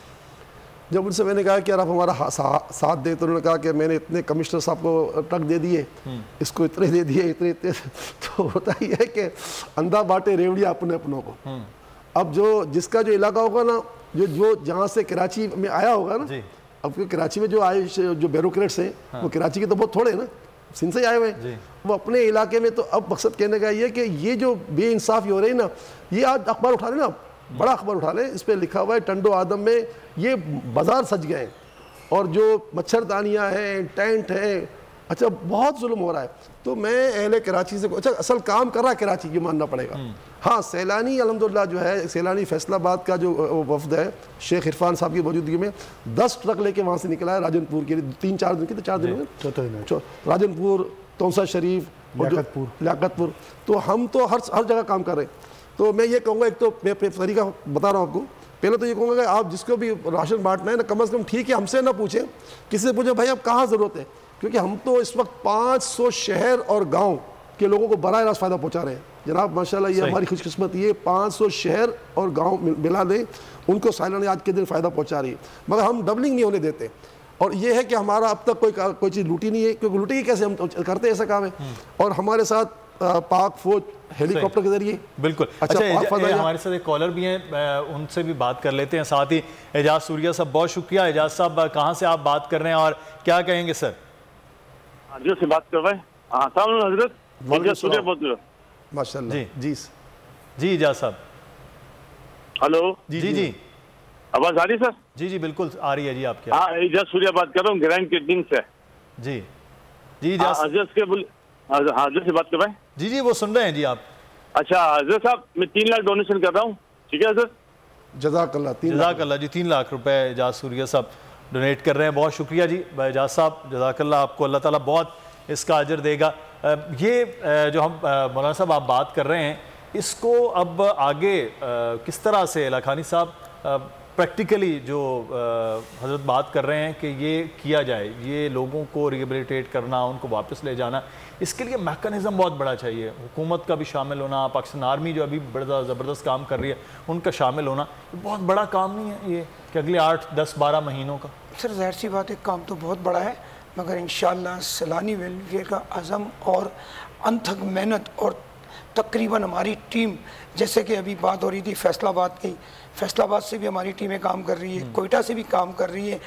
जब उनसे मैंने कहा कि यार आप हमारा साथ दें, तो उन्होंने कहा कि मैंने इतने कमिश्नर साहब को ट्रक दे दिए, इसको इतने दे दिए, इतने इतने। तो होता ही है कि अंधा बाटे रेवड़िया अपने अपनों को। अब जो जिसका जो इलाका होगा ना, जो जो जहाँ से कराची में आया होगा ना, अब कराची में जो आए जो ब्यूरोक्रेट्स हैं हाँ। वो कराची के तो बहुत थोड़े ना, सिंध से आए हुए हैं, वो अपने इलाके में। तो अब मकसद कहने का ये कि ये जो बेइंसाफ़ी हो रही ना, ये आज अखबार उठा लें ना, बड़ा अखबार उठा लें, इस पर लिखा हुआ है टंडो आदम में ये बाजार सज गए हैं और जो मच्छरदानियाँ हैं, टेंट हैं। अच्छा, बहुत जुल्म हो रहा है। तो मैं अहले कराची से, अच्छा असल काम कर रहा है कराची, ये मानना पड़ेगा। हाँ, सैलानी अलहमदुलिल्लाह जो है, सैलानी फैसलाबाद का जो वफद है शेख इरफान साहब की मौजूदगी में दस ट्रक लेके वहाँ से निकला है राजनपुर के लिए, तीन चार दिन के तो चार दिन में राजनपुर, तौंसा शरीफ, लियाकतपुर। तो हम तो हर हर जगह काम कर रहे हैं। तो मैं ये कहूँगा, एक तो मैं तरीका बता रहा हूँ आपको, पहले तो ये कहूँगा कि आप जिसको भी राशन बांटना है ना, कम से कम ठीक है हमसे ना पूछें, किसी से पूछें भाई आप कहाँ ज़रूरत है, क्योंकि हम तो इस वक्त पाँच सौ शहर और गांव के लोगों को बराह रास्त फ़ायदा पहुँचा रहे हैं। जनाब माशाल्लाह, ये हमारी खुशकिस्मत ये पाँच सौ शहर और गांव मिला दें, उनको सैलानी आज के दिन फ़ायदा पहुँचा रही है, मगर हम डबलिंग नहीं होने देते। और ये है कि हमारा अब तक कोई कोई चीज़ लूटी नहीं है, क्योंकि लूटेगी कैसे, हम करते हैं ऐसा काम है। और हमारे साथ पाक फौज हेलीकॉप्टर के जरिए बिल्कुल। अच्छा, अच्छा हमारे साथ एक कॉलर भी हैं, उनसे भी बात कर लेते हैं। साथ ही एजाज सूर्या साहब, बहुत शुक्रिया। एजाज साहब कहाँ से आप बात कर रहे हैं और क्या कहेंगे सर? से बात कर रहे हैं माशाल्लाह जी जी एजाज साहब, हेलो जी जी जी, आवाज आ रही सर? जी जी बिल्कुल आ रही है जी आपकी। हाँ, एजाज सूर्या बात कर रहा हूँ ग्रैंड किडनिंग से जी जी। हाजर से बात कर रहे हैं जी? जी वो सुन रहे हैं जी आप। अच्छा हाजर साहब, मैं तीन लाख डोनेशन कर रहा हूँ, ठीक है सर? जज़ाकल्लाह जज़ाकल्लाह जी, तीन लाख रुपए एजाज सूर्या साहब डोनेट कर रहे हैं, बहुत शुक्रिया जी एजाज साहब, जज़ाकल्लाह। आपको अल्लाह ताला बहुत इसका अजर देगा। ये जो हम मौलाना साहब आप बात कर रहे हैं, इसको अब आगे किस तरह से लखानी साहब प्रैक्टिकली जो हजरत बात कर रहे हैं कि ये किया जाए, ये लोगों को रिहेबिलिटेट करना, उनको वापस ले जाना, इसके लिए मैकेनिज़म बहुत बड़ा चाहिए, हुकूमत का भी शामिल होना, पाकिस्तान आर्मी जो अभी बड़ा ज़बरदस्त काम कर रही है उनका शामिल होना। बहुत बड़ा काम नहीं है ये कि अगले आठ दस बारह महीनों का? सर ज़ाहिर सी बात है, काम तो बहुत बड़ा है, मगर इंशाअल्लाह सैलानी वेलफेयर का अज़म और अनथक मेहनत और तकरीबन हमारी टीम, जैसे कि अभी बात हो रही थी फैसलाबाद की, फैसलाबाद से भी हमारी टीमें काम कर रही है, कोयटा से भी काम कर रही है,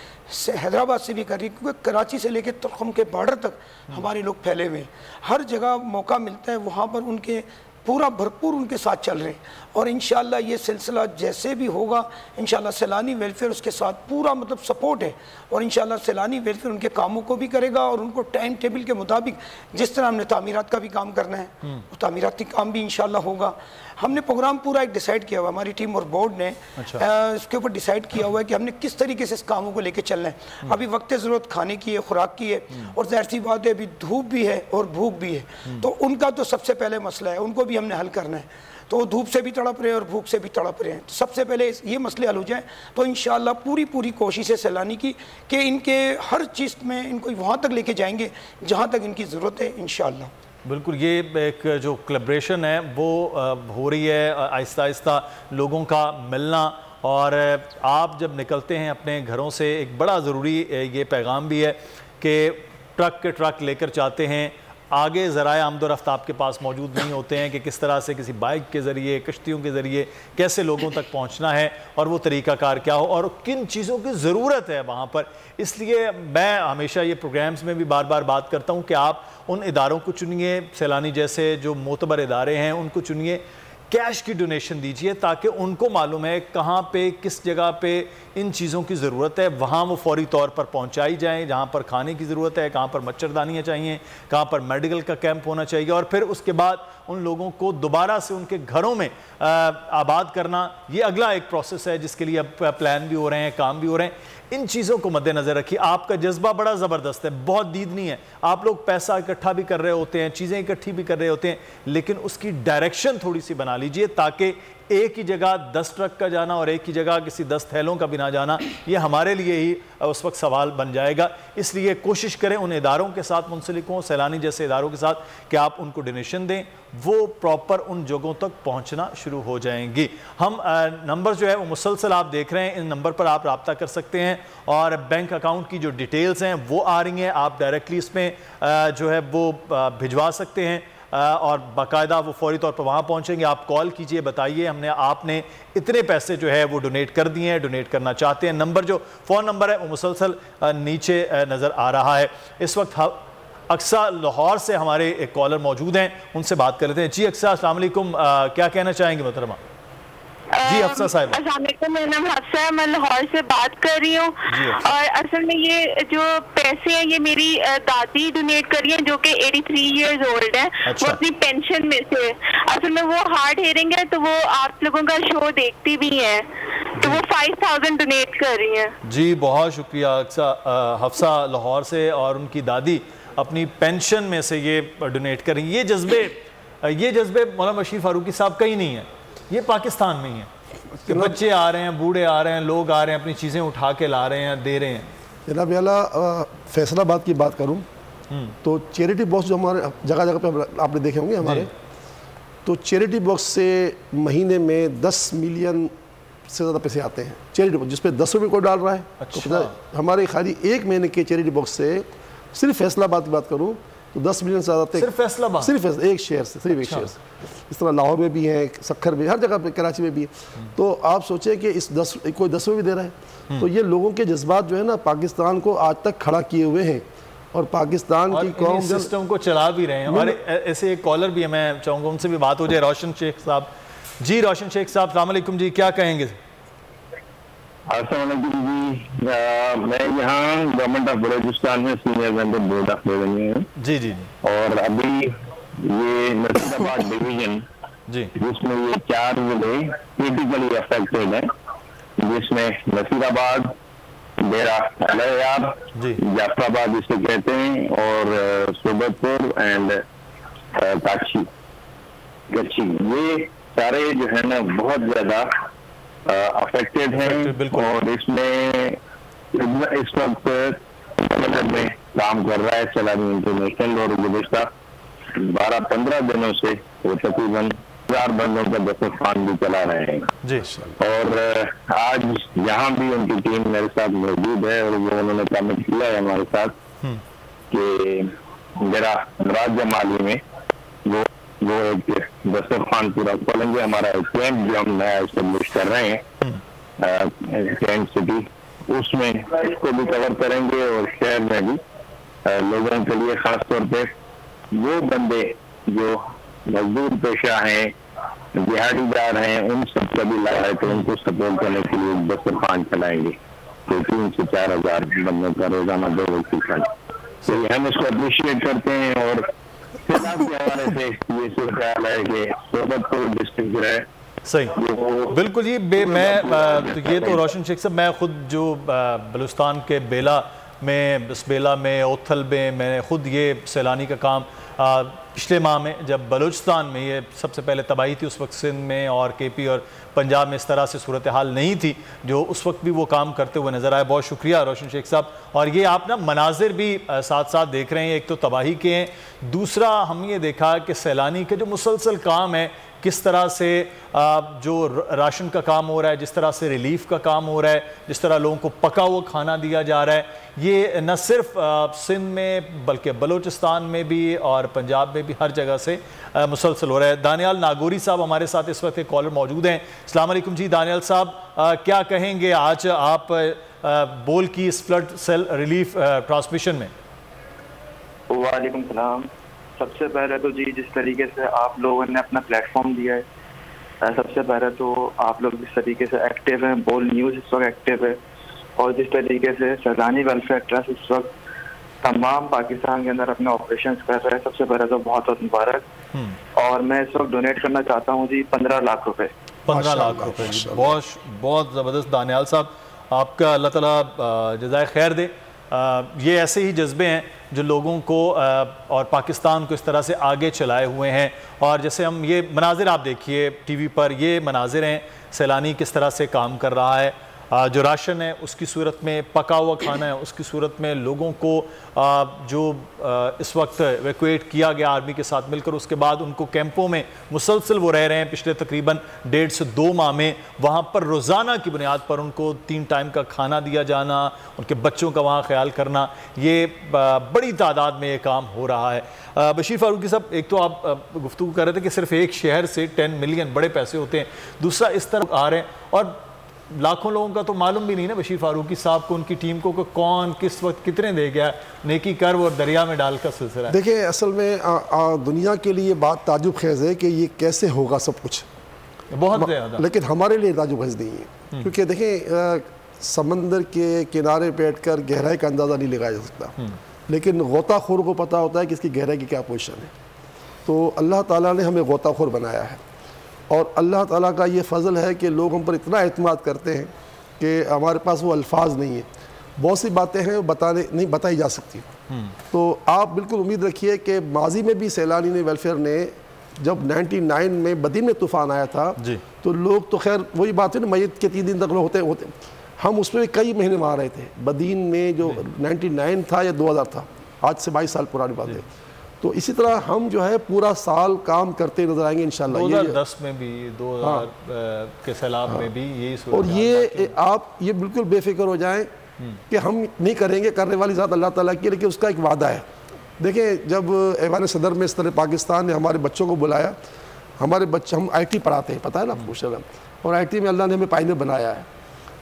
हैदराबाद से भी कर रही है, क्योंकि कराची से लेकर तखम के बॉर्डर तक हमारे लोग फैले हुए हैं। हर जगह मौका मिलता है वहाँ पर उनके पूरा भरपूर उनके साथ चल रहे हैं। और इंशाल्लाह ये सिलसिला जैसे भी होगा इंशाल्लाह सैलानी वेलफेयर उसके साथ पूरा मतलब सपोर्ट है, और इंशाल्लाह सैलानी वेलफेयर उनके कामों को भी करेगा और उनको टाइम टेबल के मुताबिक, जिस तरह हमने तामीरात का भी काम करना है तामीराती काम भी इंशाल्लाह होगा। हमने प्रोग्राम पूरा एक डिसाइड किया हुआ हमारी टीम और बोर्ड ने, अच्छा। आ, इसके ऊपर डिसाइड किया हुआ है कि हमने किस तरीके से इस कामों को लेकर चलना है। अभी वक्त ज़रूरत खाने की है, खुराक की है, और ज़ाहिर सी बात है अभी धूप भी है और भूख भी है, तो उनका तो सबसे पहले मसला है, उनको भी हमने हल करना है। तो धूप से भी तड़प रहे हैं और भूख से भी तड़प रहे हैं, तो सबसे पहले ये मसले हल हो जाएँ तो इंशाल्लाह पूरी पूरी कोशिश है सैलानी की कि इनके हर चीज़ में इनको वहाँ तक लेके जाएंगे जहाँ तक इनकी ज़रूरत है इंशाल्लाह। बिल्कुल, ये एक जो कोलैबोरेशन है वो हो रही है, आहिस्ता आहिस्ता लोगों का मिलना, और आप जब निकलते हैं अपने घरों से एक बड़ा ज़रूरी ये पैगाम भी है कि ट्रक के ट्रक लेकर जाते हैं, आगे ज़राए आमदोरफ़्त आपके पास मौजूद नहीं होते हैं कि किस तरह से किसी बाइक के ज़रिए, कश्तियों के ज़रिए कैसे लोगों तक पहुंचना है और वो तरीक़ाकार क्या हो और किन चीज़ों की ज़रूरत है वहाँ पर। इसलिए मैं हमेशा ये प्रोग्राम्स में भी बार बार बात करता हूँ कि आप उन इदारों को चुनिए, सैलानी जैसे जो मोतबर इदारे हैं उनको चुनिए, कैश की डोनेशन दीजिए ताकि उनको मालूम है कहाँ पे, किस जगह पे इन चीज़ों की ज़रूरत है, वहाँ वो फौरी तौर पर पहुँचाई जाएँ। जहाँ पर खाने की ज़रूरत है, कहाँ पर मच्छरदानियाँ चाहिए, कहाँ पर मेडिकल का कैंप होना चाहिए, और फिर उसके बाद उन लोगों को दोबारा से उनके घरों में आ, आबाद करना, ये अगला एक प्रोसेस है जिसके लिए अब प्लान भी हो रहे हैं, काम भी हो रहे हैं। इन चीज़ों को मद्देनज़र रखिए। आपका जज्बा बड़ा ज़बरदस्त है, बहुत दीदनी है, आप लोग पैसा इकट्ठा भी कर रहे होते हैं, चीज़ें इकट्ठी भी कर रहे होते हैं, लेकिन उसकी डायरेक्शन थोड़ी सी बना लीजिए ताकि एक ही जगह दस ट्रक का जाना और एक ही जगह किसी दस थैलों का भी ना जाना, ये हमारे लिए ही उस वक्त सवाल बन जाएगा। इसलिए कोशिश करें उन इदारों के साथ मुंसलिक हों, सैलानी जैसे इदारों के साथ, कि आप उनको डोनेशन दें, वो प्रॉपर उन जगहों तक पहुंचना शुरू हो जाएंगी। हम आ, नंबर जो है वो मुसलसल आप देख रहे हैं, इन नंबर पर आप रब्ता कर सकते हैं और बैंक अकाउंट की जो डिटेल्स हैं वो आ रही हैं, आप डायरेक्टली इसमें आ, जो है वो भिजवा सकते हैं और बाकायदा वो फौरी तौर पर वहाँ पहुँचेंगे। आप कॉल कीजिए, बताइए हमने आपने इतने पैसे जो है वो डोनेट कर दिए हैं, डोनेट करना चाहते हैं। नंबर जो फ़ोन नंबर है वो मुसलसल नीचे नज़र आ रहा है। इस वक्त अक्सा लाहौर से हमारे एक कॉलर मौजूद हैं, उनसे बात कर लेते हैं। जी अक्सा, अस्सलाम वालेकुम, क्या कहना चाहेंगे मोहतरमा? जी अफसा साहिब, अस्सलाम वालेकुम, मेरा नाम अफसा है, मैं लाहौर से बात कर रही हूँ। और असल में ये जो पैसे हैं ये मेरी दादी डोनेट करी है जो कि तिरासी इयर्स ओल्ड है, अच्छा। वो अपनी पेंशन में से, असल में वो हार्ड हेयरिंग है तो वो आप लोगों का शो देखती भी है, तो वो फाइव थाउजेंड डोनेट कर रही है। जी बहुत शुक्रिया अक्सा, हफ्सा लाहौर से, और उनकी दादी अपनी पेंशन में से ये डोनेट करें। ये जज्बे ये जज्बे मौलाना बशीर फारूकी साहब कहीं नहीं है, ये पाकिस्तान में ही है कि बच्चे आ रहे हैं, बूढ़े आ रहे हैं, लोग आ रहे हैं, अपनी चीज़ें उठा के ला रहे हैं, दे रहे हैं। जनाब याला फैसलाबाद की बात करूं तो चैरिटी बॉक्स जो हमारे जगह जगह पे आपने देखे होंगे हमारे, तो चैरिटी बॉक्स से महीने में दस मिलियन से ज़्यादा पैसे आते हैं चैरिटी बॉक्स, जिसपे दस रुपये कोई डाल रहा है, अच्छा। तो हमारे खाली एक महीने के चैरिटी बॉक्स से सिर्फ फैसलाबाद की बात करूँ तो दस मिलियन से ज़्यादा, सिर्फ फैसलाबाद, सिर्फ एक शहर से, सिर्फ एक शहर से। इस तरह लाहौर में भी है, सक्खर में, हर जगह पे, कराची में भी है। तो आप सोचें कि इस दस कोई दस में भी दे रहा है, तो ये लोगों के जज्बात जो है ना पाकिस्तान को आज तक खड़ा किए हुए हैं, और पाकिस्तान और की कौम सिस्टम को चला भी रहे हैं। और ऐसे एक कॉलर भी है, मैं चाहूँगा उनसे भी बात हो जाए, रोशन शेख साहब। जी रोशन शेख साहब, अस्सलाम वालेकुम जी, क्या कहेंगे? अस्सलाम वालेकुम जी, मैं यहाँ गवर्नमेंट ऑफ बलोचिस्तान में senior member board of revenue हूँ। जी जी, और अभी ये नसीराबाद डिवीजन जी, जिसमें ये चार जिले क्रिटिकली अफेक्टेड है, जिसमें नसीराबाद, डेरा अलयाब, जाफराबाद जिसे कहते हैं, और सूबतपुर एंड काची कच्छी, ये सारे जो है ना बहुत ज्यादा अफेक्टेड हैं, और इसमें इस वक्त में काम कर रहा है सैलानी इंटरनेशनल, और गुज़श्ता बारह पंद्रह दिनों से वो तकरीबन हजार बंदों का दस्तरखान भी चला रहे हैं, और आज यहाँ भी उनकी टीम मेरे साथ मौजूद है, और वो उन्होंने कमेंट किया है हमारे साथ कि मेरा राज्य माली में वो वो एक दस्तरखान पूरा खोलेंगे। हमारा कैंप जो हम नया इस्टेब्लिश कर रहे हैं कैंप सिटी, उसमें इसको भी कवर करेंगे और शहर में भी लोगों के लिए खासतौर पे वो बंदे जो मजदूर पेशा हैं, दिहाड़ीदार हैं, उन सब का भी लाभ है तो उनको सपोर्ट करने के लिए दस्तरखान चलाएंगे। तो तीन से चार हजार बंदों का रोजाना दो वक्त खान, तो हम इसको अप्रिशिएट करते हैं। और हवाले से ये सिर्फ ख्याल है कि सोबतपुर डिस्ट्रिक्ट जो है सही बिल्कुल जी बे मैं तो ये तो रोशन शेख साहब, मैं खुद जो बलूचिस्तान के बेला में बसबेला में ओथल में मैंने खुद ये सैलानी का काम आ, पिछले माह में जब बलूचिस्तान में ये सबसे पहले तबाही थी उस वक्त सिंध में और केपी और पंजाब में इस तरह से सूरत हाल नहीं थी, जो उस वक्त भी वो काम करते हुए नज़र आए। बहुत शुक्रिया रोशन शेख साहब। और ये आप ना मनाजिर भी साथ साथ देख रहे हैं, एक तो तबाही के हैं, दूसरा हम ये देखा कि सैलानी के जो मुसलसल काम है किस तरह से जो राशन का काम हो रहा है, जिस तरह से रिलीफ का काम हो रहा है, जिस तरह लोगों को पका हुआ खाना दिया जा रहा है, ये न सिर्फ सिंध में बल्कि बलूचिस्तान में भी और पंजाब में भी हर जगह से मुसलसल हो रहा है। दानियाल नागौरी साहब हमारे साथ इस वक्त एक कॉलर मौजूद हैं। अस्सलाम वालेकुम जी दानियाल साहब, क्या कहेंगे आज आप बोल की इस फ्लड सेल रिलीफ ट्रांसमिशन में? वालेकुम सलाम। सबसे पहले तो जी जिस तरीके से आप लोगों ने अपना प्लेटफॉर्म दिया है, सबसे पहले तो आप लोग जिस तरीके से एक्टिव हैं, बोल न्यूज़ इस वक्त एक्टिव है, और जिस तरीके से सलानी वेलफेयर ट्रस्ट इस वक्त तमाम पाकिस्तान के अंदर अपने ऑपरेशंस कर रहे हैं, सबसे पहले तो बहुत बहुत मुबारक। और मैं इस वक्त डोनेट करना चाहता हूँ जी पंद्रह लाख रुपये। पंद्रह लाख रुपये, बहुत बहुत ज़बरदस्त दानियाल साहब, आपका अल्लाह ताला जज़ाए खैर दे। आ, ये ऐसे ही जज्बे हैं जो लोगों को आ, और पाकिस्तान को इस तरह से आगे चलाए हुए हैं। और जैसे हम ये मनाजिर आप देखिए टीवी पर, ये मनाजिर हैं सैलानी किस तरह से काम कर रहा है, आ, जो राशन है उसकी सूरत में, पका हुआ खाना है उसकी सूरत में, लोगों को आ, जो आ, इस वक्त इवैक्यूएट किया गया आर्मी के साथ मिलकर, उसके बाद उनको कैंपों में मुसलसल वो रह रहे हैं पिछले तकरीबन डेढ़ से दो माह में। वहाँ पर रोज़ाना की बुनियाद पर उनको तीन टाइम का खाना दिया जाना, उनके बच्चों का वहाँ ख्याल करना, ये बड़ी तादाद में ये काम हो रहा है। बशीर फारूकी साहब, एक तो आप गुफ्तगू कर रहे थे कि सिर्फ एक शहर से टेन मिलियन बड़े पैसे होते हैं, दूसरा इस तरह आ रहे हैं और लाखों लोगों का तो मालूम भी नहीं ना बशीर फारूकी साहब को, उनकी टीम को, को कौन किस वक्त कितने दे गया। नेकी कर और दरिया में डाल का सिलसिला देखिए, असल में आ, आ, दुनिया के लिए बात ताजुब खेज़ है कि ये कैसे होगा सब कुछ बहुत ज़्यादा, लेकिन हमारे लिए ताजुब खेज़ नहीं है क्योंकि देखें समंदर के किनारे बैठ कर गहराई का अंदाज़ा नहीं लगाया जा सकता, लेकिन गोताखोर को पता होता है कि इसकी गहराई की क्या पोजिशन है। तो अल्लाह ताला ने हमें गोताखोर बनाया है और अल्लाह ताला का ये फ़ज़ल है कि लोग हम पर इतना एतमाद करते हैं कि हमारे पास वो अल्फाज नहीं है, बहुत सी बातें हैं बताने नहीं बताई जा सकती। तो आप बिल्कुल उम्मीद रखिए कि माजी में भी सैलानी ने वेलफेयर ने जब नाइन्टी नाइन में बदीन में तूफ़ान आया था तो लोग तो खैर वही बात है ना, मैयत के तीन दिन तक होते होते हम उसमें कई महीने मार रहे थे। बदीन में जो नाइन्टी नाइन था या दो हज़ार था, आज से बाईस साल पुरानी बात है। तो इसी तरह हम जो है पूरा साल काम करते नजर आएंगे इंशाल्लाह। दो हज़ार दस में भी दो हाँ, के सैलाब हाँ, में भी यही। और ये आप ये बिल्कुल बेफिक्र हो जाएं कि हम नहीं करेंगे, करने वाली ज़ात अल्लाह ताला की, लेकिन उसका एक वादा है। देखें जब ऐवान सदर में इस तरह पाकिस्तान ने हमारे बच्चों को बुलाया, हमारे बच्चे हम आई टी पढ़ाते हैं पता है ना आपको, और आई टी में अल्लाह ने हमें पायनियर बनाया है।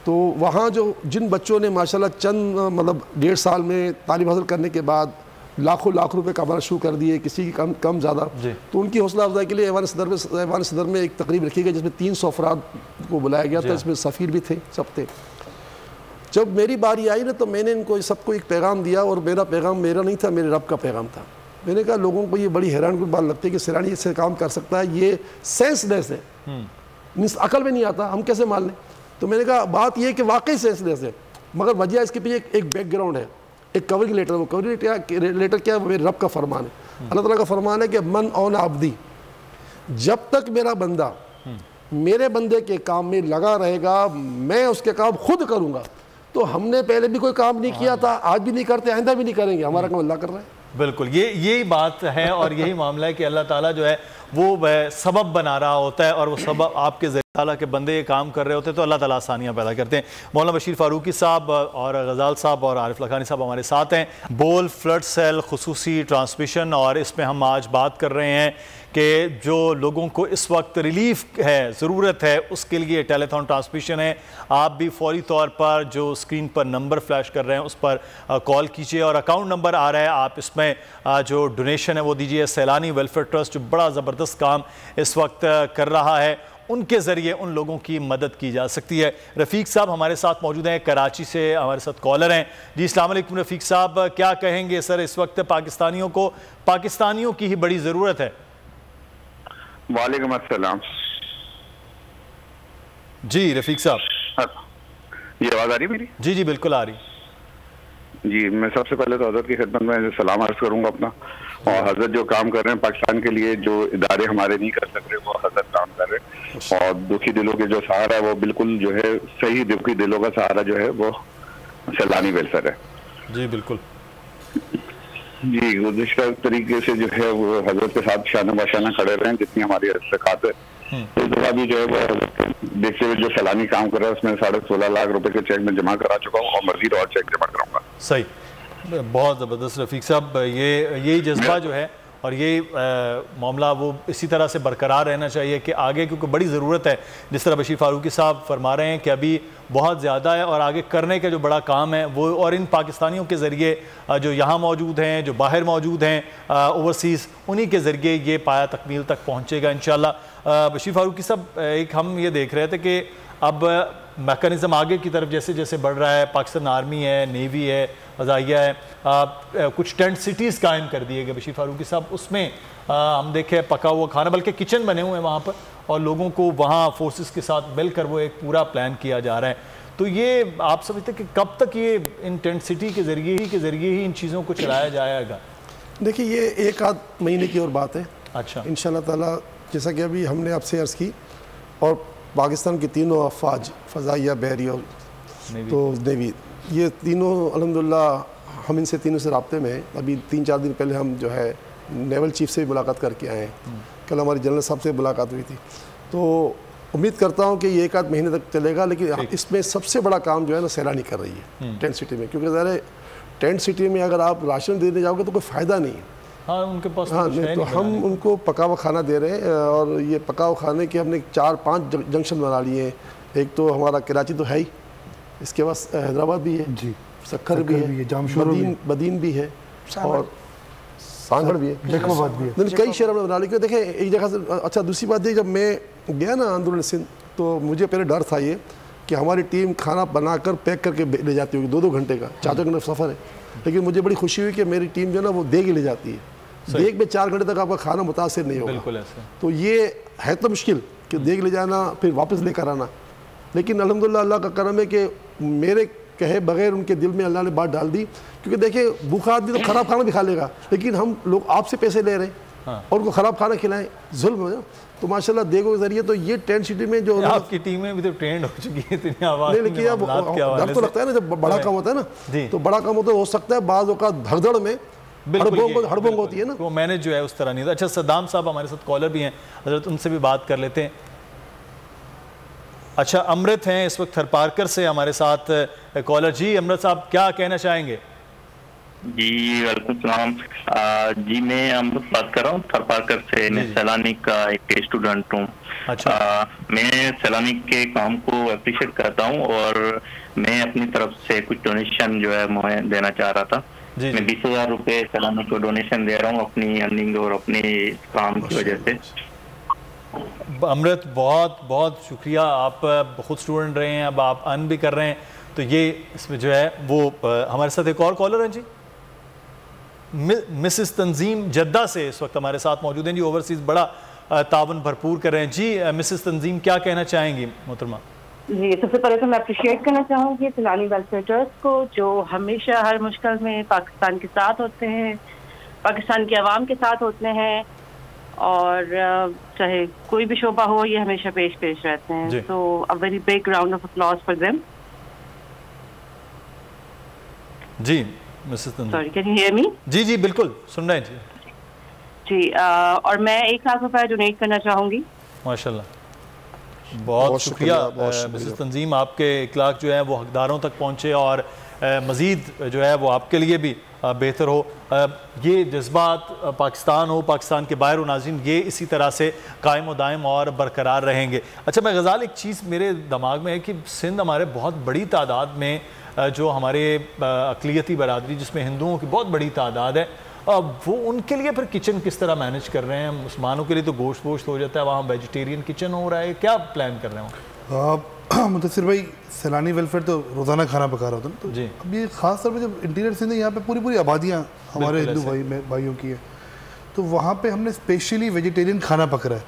तो वहाँ जो जिन बच्चों ने माशाल्लाह चंद मतलब डेढ़ साल में तालीम हासिल करने के बाद लाखों लाख रुपए कमाना शुरू कर दिए, किसी की कम कम ज़्यादा, तो उनकी हौसला अफजाई के लिए ऐवान सदर में ऐवान सदर में एक तकरीब रखी गई जिसमें तीन सौ अफराद को बुलाया गया था, इसमें सफ़ीर भी थे, सब थे। जब मेरी बारी आई ना तो मैंने इनको सबको एक पैगाम दिया और मेरा पैगाम मेरा नहीं था, मेरे रब का पैगाम था। मैंने कहा लोगों को ये बड़ी हैरान कुल बात लगती है कि सैलानी इससे काम कर सकता है, ये सेंसलेस है, अकल में नहीं आता, हम कैसे मान लें। तो मैंने कहा बात यह कि वाकई सेंसलेस है, मगर वजह इसके पीछे एक बैकग्राउंड है, एक कवरिंग लेटर है। वो कवरिंग लेटर क्या है? मेरे रब का फरमान है, अल्लाह ताला का फरमान है कि मन ऑन आबदी, जब तक मेरा बंदा मेरे बंदे के काम में लगा रहेगा मैं उसके काम खुद करूँगा। तो हमने पहले भी कोई काम नहीं किया था, आज भी नहीं करते, आइंदा भी नहीं करेंगे, हमारा काम अल्लाह कर रहा है। बिल्कुल ये यही बात है और यही मामला है कि अल्लाह ताला जो है वो सबब बना रहा होता है और वो सबब आपके ज़रिए ताला के बंदे ये काम कर रहे होते हैं, तो अल्लाह ताला आसानियाँ पैदा करते हैं। मौलाना बशीर फारूकी साहब और गज़ाल साहब और आरिफ लखानी साहब हमारे साथ हैं। बोल फ्लड सेल खुसूसी ट्रांसमिशन, और इसमें हम आज बात कर रहे हैं कि जो लोगों को इस वक्त रिलीफ है, ज़रूरत है, उसके लिए टेलीथॉन ट्रांसमिशन है। आप भी फौरी तौर पर जो स्क्रीन पर नंबर फ्लैश कर रहे हैं उस पर कॉल कीजिए और अकाउंट नंबर आ रहा है, आप इसमें जो डोनेशन है वो दीजिए। सैलानी वेलफेयर ट्रस्ट जो बड़ा ज़बरदस्त काम इस वक्त कर रहा है, उनके ज़रिए उन लोगों की मदद की जा सकती है। रफ़ीक साहब हमारे साथ मौजूद हैं, कराची से हमारे साथ कॉलर हैं जी। अस्सलाम वालेकुम रफ़ीक साहब, क्या कहेंगे सर, इस वक्त पाकिस्तानियों को पाकिस्तानियों की ही बड़ी ज़रूरत है? वालेकुम अस्सलाम जी रफ़ीक साहब, ये आवाज़ आ रही मेरी? जी जी बिल्कुल आ रही जी। मैं सबसे पहले तो हज़रत की खिदमत में सलाम अर्ज़ करूँगा अपना, और हज़रत जो काम कर रहे हैं पाकिस्तान के लिए, जो इदारे हमारे नहीं कर सक रहे वो हज़रत काम कर रहे हैं, और दुखी दिलों के जो सहारा है वो बिल्कुल जो है सही दुखी दिलों का सहारा जो है वो सैलानी वेलफेयर है जी। बिल्कुल जी, गुज़िश्ता तरीके से जो है वो हज़रत के साथ शाना बाशाना खड़े रहे हैं जितनी हमारी अरसकात है। इस दफा भी जो है वो देखते हुए जो सैलानी काम कर रहा है उसमें साढ़े सोलह लाख रुपए के चेक में जमा करा चुका हूँ और मजीद और चेक जमा कराऊंगा। सही, बहुत ज़बरदस्त रफ़ीक साहब, ये यही जज्बा जो है और ये मामला वो इसी तरह से बरकरार रहना चाहिए कि आगे, क्योंकि बड़ी ज़रूरत है। जिस तरह बशीर फारूकी साहब फरमा रहे हैं कि अभी बहुत ज़्यादा है और आगे करने का जो बड़ा काम है वो, और इन पाकिस्तानियों के ज़रिए जो यहाँ मौजूद हैं, जो बाहर मौजूद हैं ओवरसीज़, उन्हीं के ज़रिए ये पाया तकमील तक पहुँचेगा इंशाल्लाह। बशीर फारूकी साहब, एक हम ये देख रहे थे कि अब मैकेनिज़्म आगे की तरफ जैसे जैसे बढ़ रहा है, पाकिस्तान आर्मी है, नेवी है, फ़ज़ाइया है, आ, आ, कुछ टेंट सिटीज़ कायम कर दिए गए बशीर फारूकी साहब, उसमें आ, हम देखें पका हुआ खाना, बल्कि किचन बने हुए हैं वहाँ पर और लोगों को वहाँ फोर्सेस के साथ मिलकर वो एक पूरा प्लान किया जा रहा है। तो ये आप समझते हैं कि कब तक ये इन टेंट सिटी के ज़रिए ही के ज़रिए ही इन चीज़ों को चलाया जाएगा? देखिए, ये एक आध महीने की और बात है। अच्छा, इंशाल्लाह ताला, जैसा कि अभी हमने आपसे अर्ज़ की, और पाकिस्तान की तीनों अफवाज, फ़ज़ाइया, बहरी और तो नेवी, ये तीनों अल्हम्दुलिल्लाह हम इनसे तीनों से रबते में हैं। अभी तीन चार दिन पहले हम जो है नेवल चीफ से भी मुलाकात करके आए हैं, कल हमारी जनरल साहब से मुलाकात हुई थी। तो उम्मीद करता हूँ कि ये एक आध महीने तक चलेगा, लेकिन इसमें सबसे बड़ा काम जो है ना सैलानी कर रही है टेंट सिटी में, क्योंकि ज़रा टेंट सिटी में अगर आप राशन देने जाओगे तो कोई फ़ायदा नहीं है। हाँ, उनके पास हाँ, नहीं, तो हम उनको पका हुआ खाना दे रहे हैं, और ये पका हुआ खाने के हमने चार पाँच जंक्शन बना लिए हैं। एक तो हमारा कराची तो है ही, इसके बाद हैदराबाद भी है जी, सक्कर भी है, जामशोरू बदीन, बदीन भी है और सांघर भी है, जैकबाबाद भी है। कई शहर हमने बना लिए, क्यों देखें एक जगह से। अच्छा, दूसरी बात ये, जब मैं गया ना आंदोलन सिंध, तो मुझे पहले डर था ये कि हमारी टीम खाना बनाकर पैक करके ले जाती होगी, दो दो घंटे का चार घंटे सफ़र है, लेकिन मुझे बड़ी खुशी हुई कि मेरी टीम जो है ना वो देख ही ले जाती है। देख में चार घंटे तक आपका खाना मुतासर नहीं होगा। बिल्कुल ऐसा तो ये है तो मुश्किल कि देख ले जाना फिर वापस लेकर आना, लेकिन अल्हम्दुलिल्लाह अल्लाह का करम है कि मेरे कहे बगैर उनके दिल में अल्लाह ने बात डाल दी। क्योंकि देखिए, भूखा आदमी तो ख़राब खाना भी खा लेगा, लेकिन हम लोग आपसे पैसे ले रहे हैं और उनको ख़राब खाना खिलाएं, जुल्म है। तो माशाल्लाह देखो के जरिए तो ये टेंट सिटी में जो आपकी टीमें भी तो ट्रेंड हो चुकी है, इतनी आवाज़ नहीं, लेकिन अब डर तो लगता है ना जब बड़ा काम होता है ना, तो बड़ा काम होता है, हो सकता है बाज़ औक़ात धड़धड़ में हड़बंग होती है ना, वो मैनेज जो है उस तरह नहीं था। अच्छा, सद्दाम साहब हमारे साथ कॉलर भी हैं, हजरत उनसे भी बात कर लेते हैं। अच्छा, अमृत हैं इस वक्त थरपारकर से हमारे साथ कॉलर जी। अमृत साहब, क्या कहना चाहेंगे? जी वालेकुम सलाम जी, मैं अमृत बात कर रहा हूँ थरपारकर से। मैं सैलानी का एक स्टूडेंट हूँ। अच्छा, आ, मैं सैलानी के काम को अप्रिशिएट करता हूँ और मैं अपनी तरफ से कुछ डोनेशन जो है मुझे देना चाह रहा था। जी, मैं बीस हजार रुपये सैलानी को डोनेशन दे रहा हूँ अपनी अर्निंग और अपने काम की वजह से। अमृत, बहुत बहुत शुक्रिया, आप खुद स्टूडेंट रहे हैं, अब आप अर्न भी कर रहे हैं, तो ये इसमें जो है वो हमारे साथ एक और कॉलर है जी, मिसेस तंजीम जद्दा से इस वक्त हमारे साथ मौजूद हैं जी, ओवरसीज़ बड़ा तावन भरपूर कर रहे हैं जी। मिसेस तंजीम, क्या कहना चाहेंगी मोहतरमा? जी, सबसे पहले तो मैं अप्रिशिएट करना चाहूँगी सैलानी वेलफेयर ट्रस्ट को, जो हमेशा हर मुश्किल में पाकिस्तान के साथ होते हैं, पाकिस्तान के अवाम के साथ होते हैं, और चाहे कोई भी शोबा हो ये हमेशा पेश पेश रहते हैं। तो a very big round of applause for them जी। Sorry, can you hear me? जी जी बिल्कुल सुन रहे हैं जी जी। आ, और मैं एक लाख रुपया डोनेट करना चाहूँगी। माशाल्लाह, बहुत शुक्रिया मिसेस तंजीम, आपके इखलाक जो है वो हकदारों तक पहुँचे और मज़ीद जो है वो आपके लिए भी बेहतर हो। ये जज्बात पाकिस्तान हो, पाकिस्तान के बाहर हो, नाज़रीन ये इसी तरह से कायम व दायम और बरकरार रहेंगे। अच्छा मैं गज़ाल, एक चीज़ मेरे दिमाग में है कि सिंध हमारे बहुत बड़ी तादाद में जो हमारे अक़लियती बरादरी जिसमें हिंदुओं की बहुत बड़ी तादाद है, वो उनके लिए फिर किचन किस तरह मैनेज कर रहे हैं? मुसलमानों के लिए तो गोश्त वोश्त हो जाता है, वहाँ वेजिटेरियन किचन हो रहा है, क्या प्लान कर रहे हैं? मुदस्सर भाई, सैलानी वेलफेयर तो रोज़ाना खाना पका रहा होता है ना, तो जी अब ये खास तौर पर जब इंटीरियर सिंध, यहाँ पे पूरी पूरी आबादियाँ हमारे हिंदू भाई में भाइयों की है, तो वहाँ पे हमने स्पेशली वेजिटेरियन खाना पक रहा है,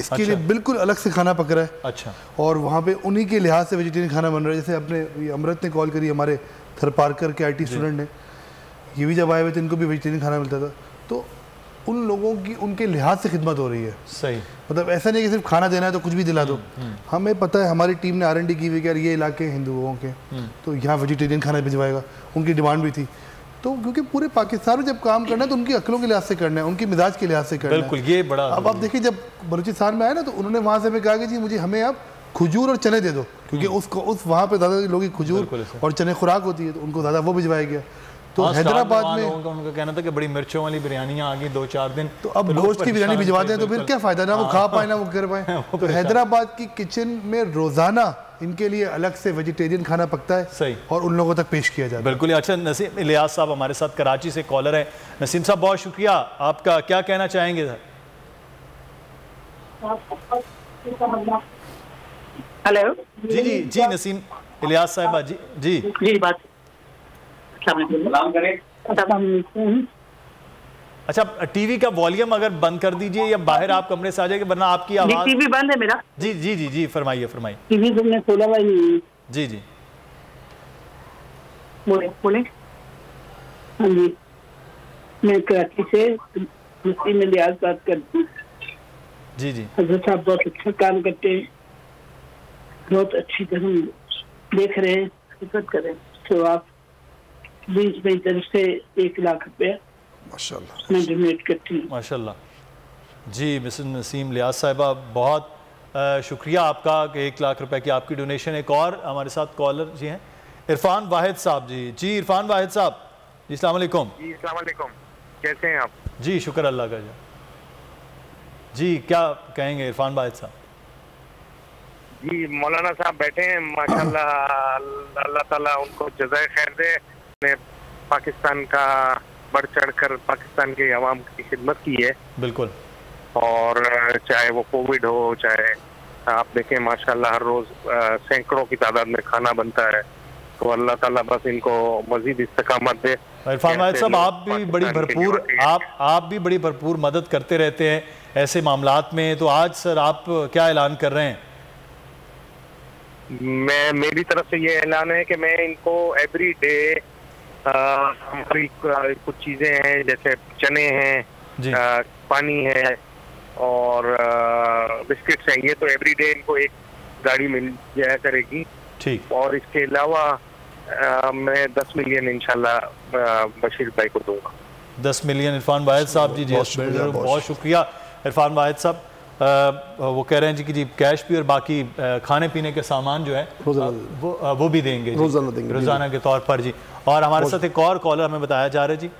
इसके अच्छा। लिए बिल्कुल अलग से खाना पक रहा है। अच्छा। और वहाँ पे उन्हीं के लिहाज से वेजिटेरियन खाना बन रहा है। जैसे अपने अमृत ने कॉल करी, हमारे थरपारकर के आई टी स्टूडेंट हैं, ये भी जब आए हुए थे, इनको भी वेजिटेरियन खाना मिलता था, तो उन लोगों की उनके लिहाज से खिदमत हो रही है। सही, मतलब ऐसा नहीं कि सिर्फ खाना देना है तो कुछ भी दिला दो। हमें पता है, हमारी टीम ने आर एन डी की हुई कि यार ये इलाके हिंदुओं के, तो यहाँ वेजिटेरियन खाना भिजवाएगा, उनकी डिमांड भी थी। तो क्योंकि पूरे पाकिस्तान में जब काम करना है तो उनकी अकलों के लिहाज से करना है, उनकी मिजाज के लिहाज से करना है। बिल्कुल, ये बड़ा। अब आप देखिए, जब बलूचिस्तान में आए ना, तो उन्होंने वहाँ से हमें कहा कि जी मुझे हमें आप खजूर और चने दे दो, क्योंकि उसको उस वहाँ पे ज़्यादा लोगों की खजूर और चने खुराक होती है, तो उनको ज़्यादा वो भिजवाया गया। तो हैदराबाद में उनका उनका कहना था कि बड़ी मिर्चों वाली बिरयानियाँ आ गई दो चार दिन, तो अब गोश्त की बिरयानी भिजवा दें तो फिर क्या फ़ायदा, ना वो खा पाए ना वो कर पाए। तो हैदराबाद की किचन में रोज़ाना इनके लिए अलग से वेजिटेरियन खाना पकता है। सही, और उन लोगों तक पेश किया जाता है। बिल्कुल। अच्छा, नसीम इलियास साहब हमारे साथ कराची से कॉलर हैं। नसीम साहब, बहुत शुक्रिया आपका, क्या कहना चाहेंगे सर? हेलो, जी जी जी, नसीम इलियास साहब, जी जी जी बात। अच्छा, टीवी का वॉल्यूम अगर बंद कर दीजिए या बाहर आप कमरे से आ जाइए, वरना आपकी आवाज। टीवी बंद है मेरा? जी जी जी जी, फरमाइए फरमाइए। टीवी तुमने खोला भाई? जी जी, बोले बोले। हाँ जी, मैं कराची से मुस्लिम इलियास बात करती हूँ। जी जी, हजरत साहब बहुत अच्छा काम करते हैं, बहुत अच्छी तरह देख रहे हैं, खिदमत कर रहे हैं, तो आप बीस मेरी तरफ से एक लाख रुपया माशाल्लाह मैं डोनेट करती हूँ। माशाल्लाह। जी मिसेस नसीम लियाज साहिबा, बहुत शुक्रिया आपका कि एक लाख रुपए की आपकी डोनेशन। एक और हमारे साथ कॉलर जी हैं, इरफान वाहिद साहब। जी जी, इरफान वाहिद साहब जी, अस्सलाम वालेकुम। जी अस्सलाम वालेकुम, कैसे हैं आप? जी शुक्र अल्लाह का। जी जी, क्या कहेंगे इरफान वाहिद साहब? जी मौलाना साहब बैठे हैं, माशाल्लाह, अल्लाह ताला उनको जज़ाए खैर दे, ने पाकिस्तान का बढ़ चढ़ कर पाकिस्तान के अवाम की खिदमत की है। बिल्कुल, और चाहे वो कोविड हो, चाहे आप देखें माशाल्लाह हर रोज़ सैकड़ों की तादाद में खाना बनता है, तो अल्लाह ताला बस इनको मज़ीद इस्तकामत दे। इरफान भाई साहब, आप भी बड़ी भरपूर आप आप भी बड़ी भरपूर मदद करते रहते हैं ऐसे मामलात में, तो आज सर आप क्या ऐलान कर रहे हैं? मैं मेरी तरफ से ये ऐलान है कि मैं इनको एवरी डे हमारी कुछ चीज़ें हैं, जैसे चने हैं, आ, पानी है और बिस्किट्स हैं, ये तो एवरी डे इनको एक गाड़ी मिल जाया करेगी। ठीक। और इसके अलावा मैं दस मिलियन इंशाल्लाह बशीर भाई को दूंगा। दस मिलियन इरफान वाहिद साहब। जी जी, बहुत शुक्रिया इरफान वाहिद साहब। आ, वो कह रहे हैं जी कि जी कैश भी और बाकी खाने पीने के सामान जो है वो वो भी देंगे, रोज़ाना देंगे, रोज़ाना के तौर पर। जी, और हमारे साथ एक और कॉलर हमें बताया जा रहा है जी,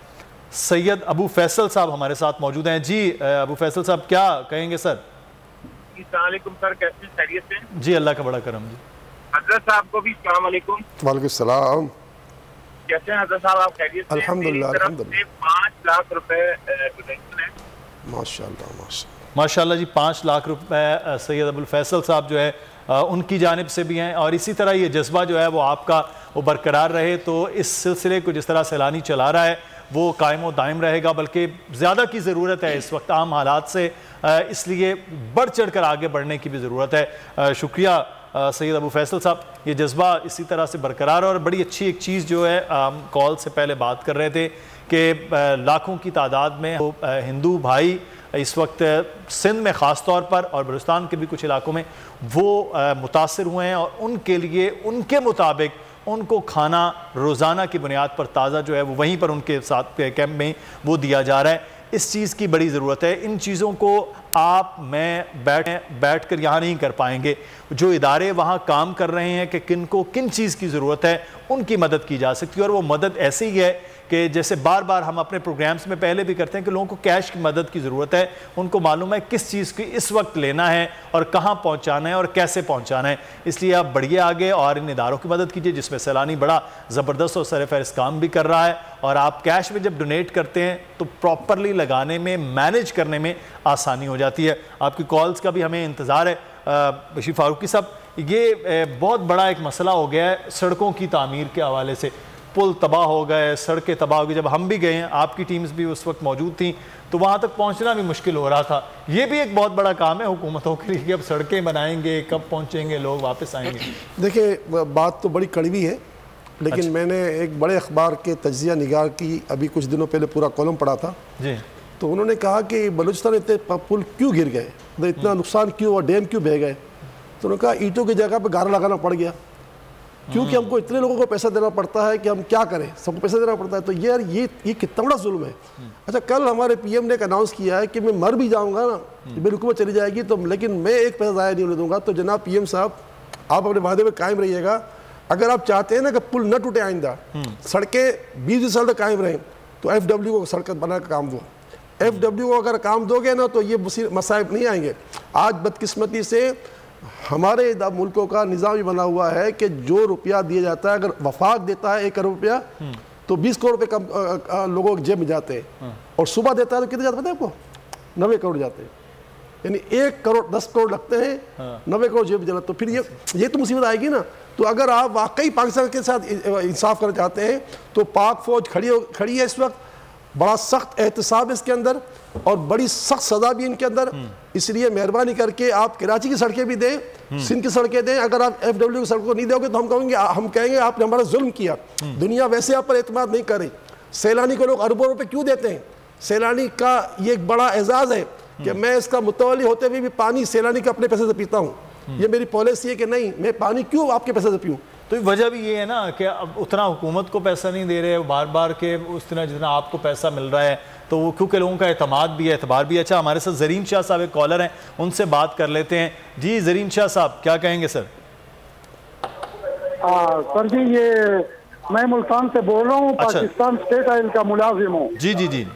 सैयद अबू फैसल साहब हमारे साथ मौजूद हैं। जी अबू फैसल साहब, क्या कहेंगे सर? अस्सलामुअलैकुम सर, कैसे खैरियत से? जी अल्लाह का बड़ा करम। जी हजरत साहब को भी अस्सलामुअलैकुम। वालेकुम सलाम, कैसे हैं हजरत साहब, आप खैरियत से? अल्हम्दुलिल्लाह अल्हम्दुलिल्लाह। पाँच लाख रुपए माशाल्लाह माशाल्लाह माशाल्लाह जी, पाँच लाख रुपए सैयद अबुल फैसल साहब जो है आ, उनकी जानिब से भी हैं, और इसी तरह ये जज्बा जो है वो आपका वो बरकरार रहे, तो इस सिलसिले को जिस तरह सैलानी चला रहा है वो कायम व दायम रहेगा, बल्कि ज़्यादा की ज़रूरत है इस वक्त आम हालात से, इसलिए बढ़ चढ़ कर आगे बढ़ने की भी ज़रूरत है। आ, शुक्रिया सैयद अबू फैसल साहब, ये जज्बा इसी तरह से बरकरार। और बड़ी अच्छी एक चीज़ जो है, हम कॉल से पहले बात कर रहे थे कि लाखों की तादाद में तो हिंदू भाई इस वक्त सिंध में ख़ास तौर पर और बलूचिस्तान के भी कुछ इलाकों में वो मुतासर हुए हैं, और उनके लिए उनके मुताबिक उनको खाना रोज़ाना की बुनियाद पर ताज़ा जो है वो वहीं पर उनके साथ कैंप में वो दिया जा रहा है। इस चीज़ की बड़ी ज़रूरत है, इन चीज़ों को आप मैं बैठ बैठ कर यहाँ नहीं कर पाएंगे। जो इदारे वहाँ काम कर रहे हैं कि किन को किन चीज़ की ज़रूरत है, उनकी मदद की जा सकती है। और वो मदद ऐसी ही है कि जैसे बार बार हम अपने प्रोग्राम्स में पहले भी करते हैं कि लोगों को कैश की मदद की ज़रूरत है, उनको मालूम है किस चीज़ की इस वक्त लेना है और कहाँ पहुँचाना है और कैसे पहुँचाना है। इसलिए आप बढ़िए आगे और इन इदारों की मदद कीजिए जिसमें सैलानी बड़ा ज़बरदस्त और सरफहरिस्त काम भी कर रहा है। और आप कैश में जब डोनेट करते हैं तो प्रॉपरली लगाने में, मैनेज करने में आसानी हो जाती है। आपकी कॉल्स का भी हमें इंतज़ार है। बशीर फारूकी साहब, ये बहुत बड़ा एक मसला हो गया है सड़कों की तामीर के हवाले से। पुल तबाह हो गए, सड़कें तबाह हो गई। जब हम भी गए हैं, आपकी टीम्स भी उस वक्त मौजूद थी, तो वहाँ तक पहुँचना भी मुश्किल हो रहा था। ये भी एक बहुत बड़ा काम है हुकूमतों के लिए कि अब सड़कें बनाएंगे, कब पहुँचेंगे, लोग वापस आएंगे। देखिए, बात तो बड़ी कड़वी है, लेकिन अच्छा। मैंने एक बड़े अखबार के तजिया निगार की अभी कुछ दिनों पहले पूरा कॉलम पढ़ा था जी, तो उन्होंने कहा कि बलूचिस्तान इतने पुल क्यों गिर गए, तो इतना नुकसान क्यों और डैम क्यों बह गए। तो उन्होंने कहा ईंटों की जगह पर गारा लगाना पड़ गया, क्योंकि हमको इतने लोगों को पैसा देना पड़ता है कि हम क्या करें, सबको पैसा देना पड़ता है। तो यार ये ये कितना बड़ा जुल्म है। अच्छा, कल हमारे पीएम ने एक अनाउंस किया है कि मैं मर भी जाऊंगा ना, मेरी हुकूमत चली जाएगी, तो लेकिन मैं एक पैसा ज़ाया नहीं होने दूंगा। तो जनाब पीएम साहब, आप अपने वादे पर कायम रहिएगा। अगर आप चाहते हैं ना कि पुल न टूटे आइंदा, सड़कें बीस साल तक कायम रहें, तो एफ डब्ल्यू को सड़क बनाने का काम दो। एफ डब्ल्यू को अगर काम दोगे ना तो ये मसाइब नहीं आएंगे। आज बदकिस्मती से हमारे मुल्कों का निज़ाम ये बना हुआ है कि जो रुपया दिया जाता है, अगर वफाक देता है एक करोड़ रुपया तो बीस करोड़ रुपये कम लोगों के जेब में जाते हैं, और सुबह देता है तो कितने जाते हैं आपको, नब्बे करोड़ जाते हैं। यानी एक करोड़ दस करोड़ लगते हैं, नब्बे करोड़ जेब में जाता, तो फिर ये ये तो मुसीबत आएगी ना। तो अगर आप वाकई पाकिस्तान के साथ इंसाफ करना चाहते हैं तो पाक फ़ौज खड़ी हो खड़ी है इस वक्त, बड़ा सख्त एहतसाब इसके अंदर और बड़ी सख्त सजा भी इनके अंदर। इसलिए मेहरबानी करके आप कराची की सड़कें भी दें, सिंध की सड़कें दें। अगर आप एफ डब्ल्यू की सड़कों को नहीं दोगे तो हम कहेंगे हम कहेंगे आपने हमारा जुल्म किया। दुनिया वैसे आप पर एतमाद नहीं कर रही। सैलानी को लोग अरबों रुपये क्यों देते हैं? सैलानी का ये एक बड़ा एजाज़ है कि मैं इसका मुतवली होते हुए भी, भी पानी सैलानी का अपने पैसे से पीता हूँ। ये मेरी पॉलिसी है कि नहीं, मैं पानी क्यों आपके पैसे से पीऊँ। तो वजह भी ये है ना कि अब उतना हुकूमत को पैसा नहीं दे रहे बार बार के उस तरह जितना आपको पैसा मिल रहा है, तो वो क्योंकि लोगों का एतमाद भी है, एतबार भी। अच्छा, हमारे साथ ज़रीन शाह साहब एक कॉलर हैं, उनसे बात कर लेते हैं। जी ज़रीन शाह साहब, क्या कहेंगे सर? हाँ सर जी, ये मैं मुल्तान से बोल रहा हूँ। अच्छा। पाकिस्तान स्टेट आयल का मुलाजिम हूँ। जी जी जी।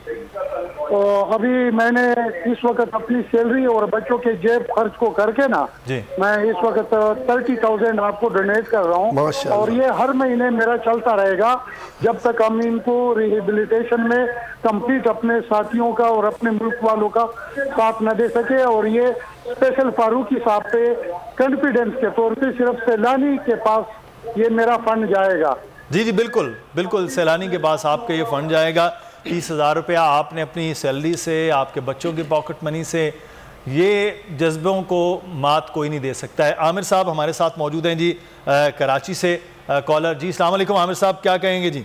तो अभी मैंने इस वक्त अपनी सैलरी और बच्चों के जेब खर्च को करके ना, मैं इस वक्त थर्टी थाउजेंड आपको डोनेट कर रहा हूँ, और ये हर महीने मेरा चलता रहेगा जब तक हम इनको रिहेबिलिटेशन में कंप्लीट अपने साथियों का और अपने मुल्क वालों का साथ न दे सके। और ये स्पेशल फारूकी साहब पे कॉन्फिडेंस के तौर पर सिर्फ सैलानी के पास ये मेरा फंड जाएगा। जी जी, बिल्कुल बिल्कुल, सैलानी के पास आपका ये फंड जाएगा। तीस हज़ार रुपया आपने अपनी सैलरी से, आपके बच्चों की पॉकेट मनी से, ये जज्बों को मात कोई नहीं दे सकता है। आमिर साहब हमारे साथ मौजूद हैं जी, आ, कराची से आ, कॉलर। जी अस्सलाम वालेकुम आमिर साहब, क्या कहेंगे जी?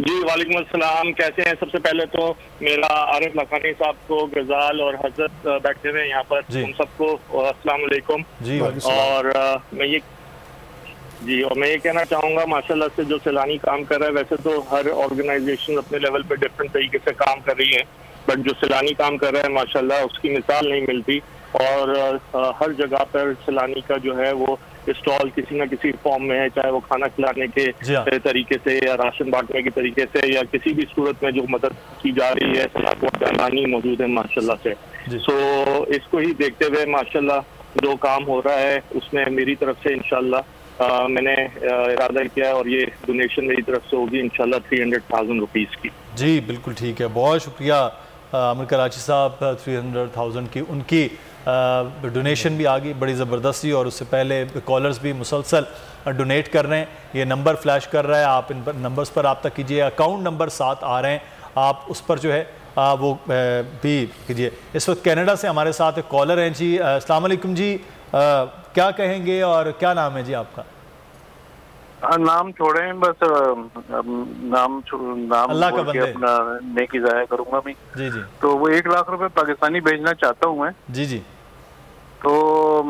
जी वालेकुम अस्सलाम, कैसे हैं? सबसे पहले तो मेरा आरिफ लखानी साहब को, गजाल और हजरत बैठे हुए यहाँ पर, उन सबको अस्सलाम वालेकुम जी। और मैं ये जी और मैं ये कहना चाहूँगा माशाल्लाह से जो सैलानी काम कर रहा है, वैसे तो हर ऑर्गेनाइजेशन अपने लेवल पे डिफरेंट तरीके से काम कर रही है, बट जो सैलानी काम कर रहा है माशाल्लाह उसकी मिसाल नहीं मिलती। और आ, हर जगह पर सैलानी का जो है वो स्टॉल किसी ना किसी फॉर्म में है, चाहे वो खाना खिलाने के तरीके से या राशन बांटने के तरीके से या किसी भी सूरत में जो मदद की जा रही है, सैलानी मौजूद है माशाल्लाह से। सो इसको ही देखते हुए माशाल्लाह जो काम हो रहा है उसमें मेरी तरफ से इंशाल्लाह Uh, मैंने uh, इरादा किया और ये डोनेशन मेरी तरफ से होगी इंशाल्लाह थ्री हंड्रेड थाउजेंड रुपीज़ की। जी बिल्कुल ठीक है, बहुत शुक्रिया अमर कराची साहब। थ्री हंड्रेड थाउजेंड की उनकी डोनेशन भी आ गई बड़ी ज़बरदस्ती, और उससे पहले कॉलर्स भी मुसलसल डोनेट कर रहे हैं। ये नंबर फ्लैश कर रहा है, आप इन पर नंबर्स पर रब्ता कीजिए। अकाउंट नंबर साथ आ रहे हैं, आप उस पर जो है आ, वो भी कीजिए। इस वक्त कैनेडा से हमारे साथ एक कॉलर हैं जी। अस्सलाम वालेकुम जी, आ, क्या कहेंगे और क्या नाम है जी आपका? आ, नाम छोड़े हैं बस, नाम नाम अल्लाह का बंदे अपना नेकी जाया करूंगा मैं। जी जी। तो वो एक लाख रुपए पाकिस्तानी भेजना चाहता हूँ मैं। जी जी। तो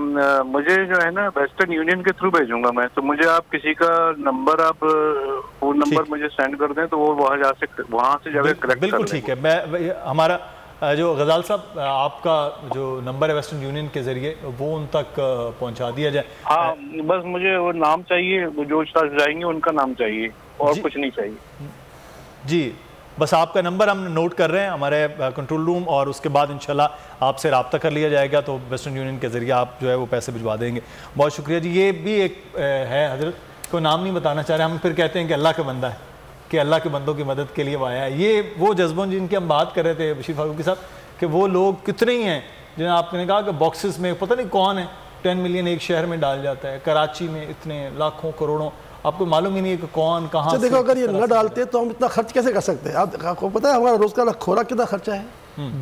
मुझे जो है ना वेस्टर्न यूनियन के थ्रू भेजूंगा मैं, तो मुझे आप किसी का नंबर, आप वो नंबर मुझे सेंड कर दें तो वो वहाँ जा से वहाँ से जाकर कलेक्ट कर लेंगे। बिल्कुल ठीक है, मैं हमारा जो गजाल साहब आपका जो नंबर है वेस्टर्न यूनियन के जरिए वो उन तक पहुंचा दिया जाए। हाँ, बस मुझे वो नाम चाहिए, जो जाएंगे उनका नाम चाहिए और कुछ नहीं चाहिए। जी बस आपका नंबर हम नोट कर रहे हैं हमारे कंट्रोल रूम और उसके बाद इंशाल्लाह आपसे रब्ता कर लिया जाएगा, तो वेस्टर्न यूनियन के जरिए आप जो है वो पैसे भिजवा देंगे। बहुत शुक्रिया जी। ये भी एक है, हजरत को नाम नहीं बताना चाह रहे, हम फिर कहते हैं कि अल्लाह का बंदा है कि अल्लाह के बंदों की मदद के लिए आया है। ये वो जज्बों जिनकी हम बात कर रहे थे बशीर फारूकी साहब कि वो लोग कितने ही हैं जिन्हें आपने कहा कि बॉक्सेस में पता नहीं कौन है टेन मिलियन एक शहर में डाल जाता है, कराची में इतने लाखों करोड़ों, आपको मालूम ही नहीं है कि कौन कहाँ। देखो अगर ये न डालते तो हम इतना खर्च कैसे कर सकते हैं? आप, आपको पता है हमारा रोज का खुराक कितना खर्चा है?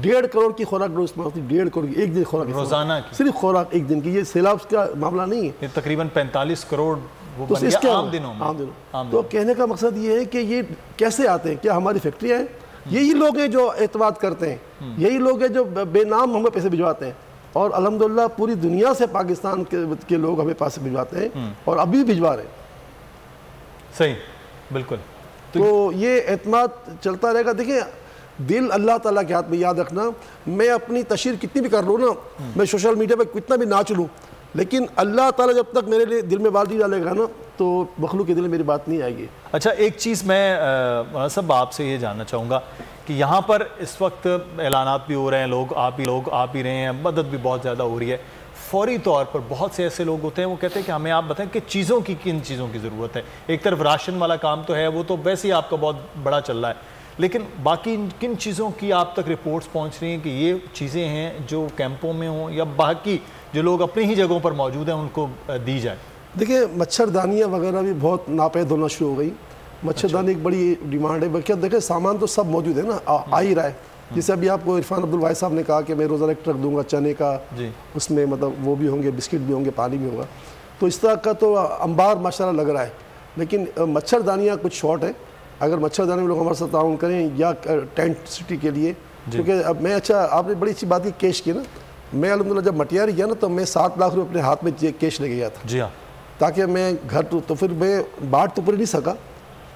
डेढ़ करोड़ की खुराक रोज में होती है, डेढ़ करोड़ की एक दिन खुराक रोजाना, सिर्फ खुराक एक दिन की। ये सैलाब का मामला नहीं है, तकरीबन पैंतालीस करोड़ वो तो इसके आम दिनों में। आम दिनों आम तो कहने का मकसद ये है कि ये कैसे आते हैं? क्या हमारी फैक्ट्रियाँ हैं? यही लोग हैं जो एतवाद करते हैं, यही लोग हैं जो बेनाम हमें पैसे भिजवाते हैं। और अल्हम्दुलिल्लाह पूरी दुनिया से पाकिस्तान के, के लोग हमें पैसे भिजवाते हैं और अभी भिजवा रहे हैं। सही, बिल्कुल। तो, तो ये एतमाद चलता रहेगा। देखिए दिल अल्लाह ताला के हाथ में, याद रखना। मैं अपनी तशरीह कितनी भी कर लूँ ना, मैं सोशल मीडिया पर कितना भी नाच लूँ, लेकिन अल्लाह ताला जब तक मेरे लिए दिल में बात नहीं डालेगा ना तो मखलूक के दिल में मेरी बात नहीं आएगी। अच्छा, एक चीज़ मैं आ, सब आपसे ये जानना चाहूँगा कि यहाँ पर इस वक्त ऐलानात भी हो रहे हैं, लोग आप ही लोग आप ही रहे हैं, मदद भी बहुत ज़्यादा हो रही है। फौरी तौर पर बहुत से ऐसे लोग होते हैं वो कहते हैं कि हमें आप बताएं कि चीज़ों की किन चीज़ों की ज़रूरत है। एक तरफ राशन वाला काम तो है, वो तो वैसे ही आपका बहुत बड़ा चल रहा है, लेकिन बाकी किन चीज़ों की आप तक रिपोर्ट्स पहुँच रही हैं कि ये चीज़ें हैं जो कैंपों में हों या बाकी जो लोग अपनी ही जगहों पर मौजूद हैं उनको दी जाए? देखिए मच्छरदानियाँ वगैरह भी बहुत नापैद होना शुरू हो गई। मच्छरदानी एक बड़ी डिमांड है। क्या देखें, सामान तो सब मौजूद है ना, आ ही रहा है। जैसे अभी आपको इरफान अब्दुल वाहिद साहब ने कहा कि मैं रोज़ाना एक ट्रक दूंगा चने का, उसमें मतलब वो भी होंगे, बिस्किट भी होंगे, पानी भी होगा। तो इस तरह का तो अंबार माशाल्लाह लग रहा है, लेकिन मच्छरदानियाँ कुछ शॉर्ट है। अगर मच्छरदानी में लोग हमारे साथ ताउन करें या टेंट सिटी के लिए, क्योंकि अब मैं, अच्छा आपने बड़ी अच्छी बात की कैश की ना, मैं अल्हम्दुलिल्लाह जब मटियार गया ना तो मैं सात लाख रुपये अपने हाथ में कैश लेके गया था। जी हाँ, ताकि मैं घर तो, तो फिर मैं बांट तो पूरी नहीं सका,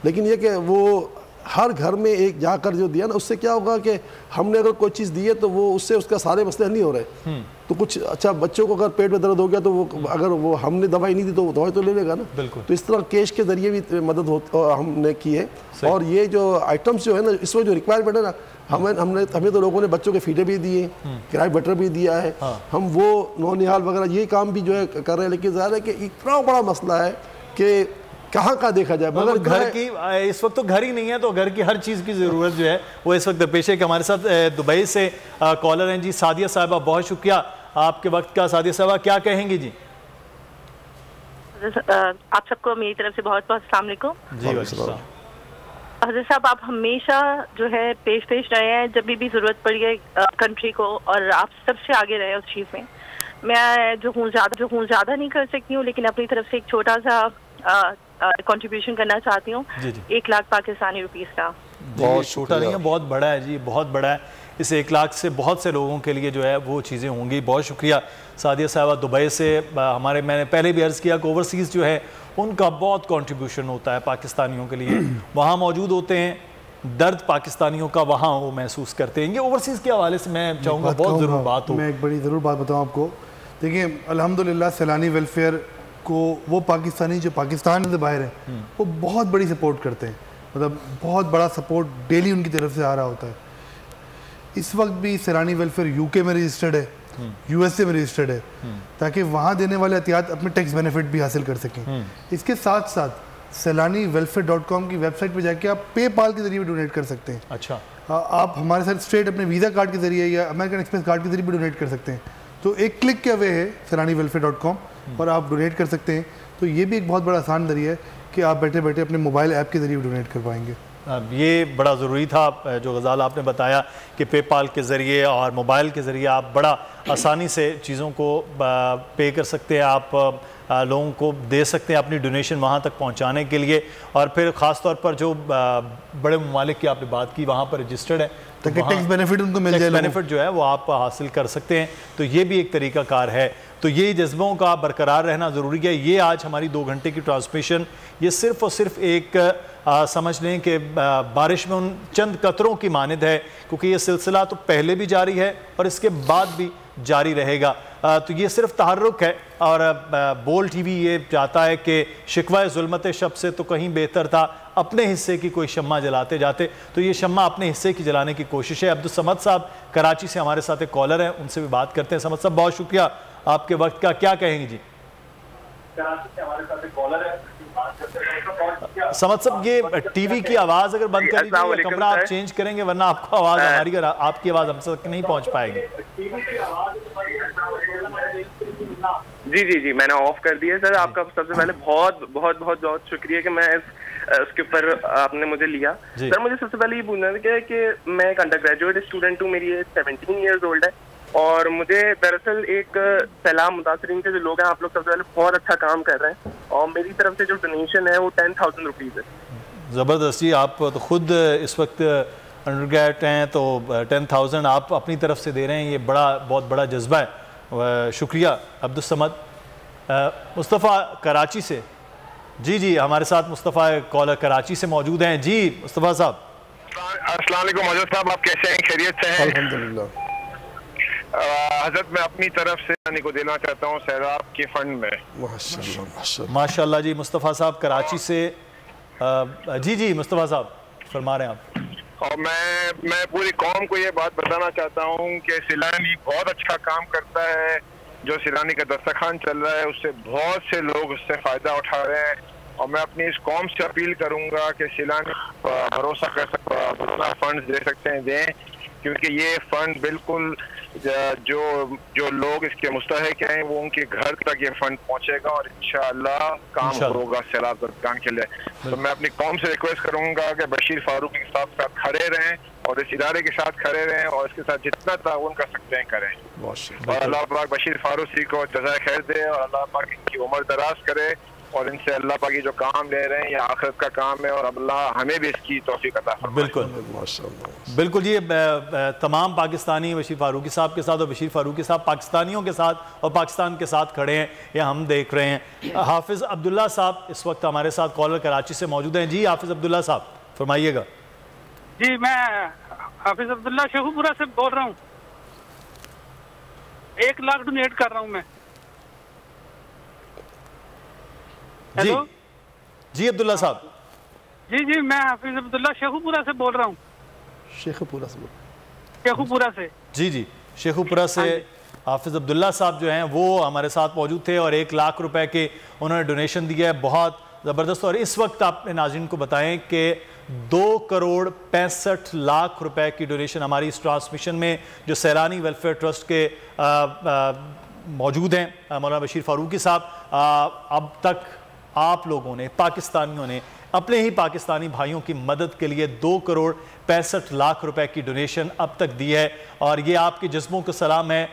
लेकिन यह कि वो हर घर में एक जाकर जो दिया ना, उससे क्या होगा कि हमने अगर कोई चीज़ दी है तो वो उससे उसका सारे मसले नहीं हो रहे। तो कुछ अच्छा, बच्चों को अगर पेट में दर्द हो गया तो वो अगर वो हमने दवाई नहीं दी तो वो दवाई तो ले लेगा ना। बिल्कुल। तो इस तरह कैश के जरिए भी मदद हो हमने की है। और ये जो आइटम्स जो है ना, इसमें जो रिक्वायरमेंट है ना, हमें हमने हमें तो लोगों ने बच्चों के फीडे भी दिए, किराए बटर भी दिया है। हम वो नौनिहाल वगैरह ये काम भी जो है कर रहे हैं। लेकिन ज़ाहिर है कि इतना बड़ा मसला है कि कहाँ का देखा जाए, मगर घर की इस वक्त तो घर ही नहीं है, तो घर की हर चीज़ की ज़रूरत जो है वो इस वक्त पेश है। कि हमारे साथ दुबई से कॉलर हैं जी, सादिया साहिबा, बहुत शुक्रिया आपके वक्त का। सादिया साहिबा क्या कहेंगी जी? आप सबको मेरी तरफ से बहुत बहुत अस्सलाम वालेकुम। जी वालेकुम। हज़रत साहब आप हमेशा जो है पेश पेश रहे हैं जब भी, भी ज़रूरत पड़ी है कंट्री को, और आप सबसे आगे रहे उस चीज़ में। मैं जो हूँ ज़्यादा जो हूँ ज़्यादा नहीं कर सकती हूँ, लेकिन अपनी तरफ से एक छोटा सा कंट्रीब्यूशन करना चाहती हूँ, एक लाख पाकिस्तानी रुपीस का। बहुत छोटा नहीं है, बहुत बड़ा है जी, बहुत बड़ा है। इस एक लाख से बहुत से लोगों के लिए जो है वो चीज़ें होंगी। बहुत शुक्रिया सादिया साहिबा दुबई से। हमारे, मैंने पहले भी अर्ज़ किया कि ओवरसीज़ जो है उनका बहुत कंट्रीब्यूशन होता है पाकिस्तानियों के लिए, वहाँ मौजूद होते हैं, दर्द पाकिस्तानियों का वहाँ वो महसूस करते हैं। ये ओवरसीज़ के हवाले से मैं चाहूँगा बहुत ज़रूर बात हो। मैं एक बड़ी ज़रूर बात बताऊँ आपको। देखिए अल्हम्दुलिल्लाह सैलानी वेलफेयर को वो पाकिस्तानी जो पाकिस्तान से बाहर हैं वो बहुत बड़ी सपोर्ट करते हैं, मतलब बहुत बड़ा सपोर्ट डेली उनकी तरफ से आ रहा होता है। इस वक्त भी सैलानी वेलफेयर यूके में रजिस्टर्ड है, यूएसए में रजिस्टर्ड है, ताकि वहाँ देने वाले एहतियात अपने टैक्स बेनिफिट भी हासिल कर सकें। इसके साथ साथ सैलानी वेलफेयर डॉट कॉम की वेबसाइट पर जाके आप पेपाल के जरिए भी डोनेट कर सकते हैं। अच्छा, आ, आप हमारे साथ स्ट्रेट अपने वीज़ा कार्ड के जरिए या अमेरिकन एक्सप्रेस कार्ड के जरिए भी डोनेट कर सकते हैं। तो एक क्लिक के अवे है सैलानी वेलफेयर डॉट कॉम पर आप डोनेट कर सकते हैं। तो ये भी एक बहुत बड़ा आसान जरिए है कि आप बैठे बैठे अपने मोबाइल ऐप के जरिए डोनेट कर पाएंगे। ये बड़ा ज़रूरी था जो गज़ाल आपने बताया कि पेपाल के ज़रिए और मोबाइल के ज़रिए आप बड़ा आसानी से चीज़ों को पे कर सकते हैं, आप लोगों को दे सकते हैं अपनी डोनेशन वहाँ तक पहुँचाने के लिए। और फिर ख़ास तौर पर जो बड़े ममालिक की आपने बात की वहाँ पर रजिस्टर्ड है, तो टैक्स बेनिफिट उनको मिल जाए, बेनिफिट जो है वो आप हासिल कर सकते हैं। तो ये भी एक तरीका कार है। तो ये जज्बों का बरकरार रहना ज़रूरी है। ये आज हमारी दो घंटे की ट्रांसमिशन ये सिर्फ़ और सिर्फ एक आ, समझ लें कि बारिश में उन चंद कतरों की मानद है, क्योंकि ये सिलसिला तो पहले भी जारी है और इसके बाद भी जारी रहेगा। आ, तो ये सिर्फ तहर्रुक है। और आ, बोल टीवी ये चाहता है कि शिकवाए जुल्मत शब से तो कहीं बेहतर था अपने हिस्से की कोई शम्मा जलाते जाते, तो ये शम्मा अपने हिस्से की जलाने की कोशिश है। अब्दुल समद साहब कराची से हमारे साथ एक कॉलर हैं, उनसे भी बात करते हैं। समद साहब बहुत शुक्रिया आपके वक्त का, क्या कहेंगे जी? कराची से हमारे साथ एक कॉलर है। समझ सब ये टीवी की आवाज़ अगर बंद कर दीजिए, कमरा आप चेंज करेंगे वरना आपको आवाज़ हमारी कर, आपकी आवाज़ हमसे नहीं पहुंच पाएगी। जी जी जी मैंने ऑफ कर दिया सर। आपका सबसे पहले बहुत बहुत बहुत बहुत शुक्रिया कि मैं उसके ऊपर आपने मुझे लिया। सर मुझे सबसे पहले ये पूछना था कि मैं एक अंडर ग्रेजुएट स्टूडेंट हूँ, मेरी सेवेंटीन ईयर्स ओल्ड है और मुझे दरअसल एक सैलाब मुतासरीन के जो लोग हैं, आप लोग सबसे पहले बहुत अच्छा काम कर रहे हैं और मेरी तरफ से जो डोनेशन है वो टेन थाउजेंड रुपीज़ है। ज़बरदस्त जी, आप तो खुद इस वक्त अंडरग्रेड हैं तो टेन थाउजेंड आप अपनी तरफ से दे रहे हैं, ये बड़ा बहुत बड़ा जज्बा है। शुक्रिया अब्दुल समद। मुस्तफ़ा कराची से, जी जी हमारे साथ मुस्तफ़ा कॉलर कराची से मौजूद हैं। जी मुस्तफ़ा साहब अस्सलाम वालेकुम, मौजूद साहब आप कैसे हैं? खैरियत से हैं? अल्हम्दुलिल्लाह। हजरत मैं अपनी तरफ से नानी को देना चाहता हूँ सैलाब के फंड में। माशाल्लाह जी मुस्तफ़ा साहब कराची से। जी जी मुस्तफ़ा साहब फरमा रहे हैं आप। और मैं मैं पूरी कौम को ये बात बताना चाहता हूँ कि सैलानी बहुत अच्छा काम करता है। जो सैलानी का दस्तरखान चल रहा है उससे बहुत से लोग उससे फ़ायदा उठा रहे हैं और मैं अपनी इस कौम से अपील करूँगा कि सैलानी भरोसा कर सकता फंड दे सकते हैं दें, क्योंकि ये फंड बिल्कुल जो जो लोग इसके मुस्तहक हैं वो उनके घर तक ये फंड पहुंचेगा और इंशाअल्लाह काम होगा सैलाब दस्तरखान के लिए। तो मैं अपनी कौम से रिक्वेस्ट करूंगा कि बशीर फारूकी साहब के साथ खड़े रहें और इस इदारे के साथ खड़े रहें और इसके साथ जितना ताउन कर सकते हैं करें। और अल्लाह पाक बशीर फारूकी को जज़ाए खैर दे और अल्लाह पाक इनकी उम्र दराज करे और इनसे अल्लाह पाक ये जो काम ले रहे हैं ये आखिरत का काम है और अल्लाह हमें भी इसकी तौफीक अता फरमाए। बिल्कुल बिल्कुल जी, तमाम पाकिस्तानी बशीर फारूकी साहब के साथ और बशीर फारूकी साहब पाकिस्तानियों के साथ और पाकिस्तान के साथ खड़े हैं, ये हम देख रहे हैं। हाफिज़ अब्दुल्ला साहब इस वक्त हमारे साथ कॉलर कराची से मौजूद हैं। जी हाफिज़ अब्दुल्ला साहब फरमाइएगा। जी मैं हाफिज़ अब्दुल्ला शेखुपुरा से बोल रहा हूँ। एक लाख डोनेट कर रहा हूँ मैं। जी जी अब्दुल्ला साहब। जी जी मैं हाफिज अब्दुल्ला शेखुपुरा से बोल रहा हूँ। शेखुपुरा से शेखुपुरा से जी जी शेखुपुरा से हाफिज अब्दुल्ला साहब जो हैं वो हमारे साथ मौजूद थे और एक लाख रुपए के उन्होंने डोनेशन दिया है, बहुत ज़बरदस्त। और इस वक्त आपने नाज़रीन को बताएं कि दो करोड़ पैंसठ लाख रुपए की डोनेशन हमारी इस ट्रांसमिशन में जो सैलानी वेलफेयर ट्रस्ट के आ, आ, मौजूद हैं मौलाना बशीर फारूकी साहब, अब तक आप लोगों ने पाकिस्तानियों ने अपने ही पाकिस्तानी भाइयों की मदद के लिए दो करोड़ पैंसठ लाख रुपए की डोनेशन अब तक दी है और ये आपके जज्बों को सलाम है, आ,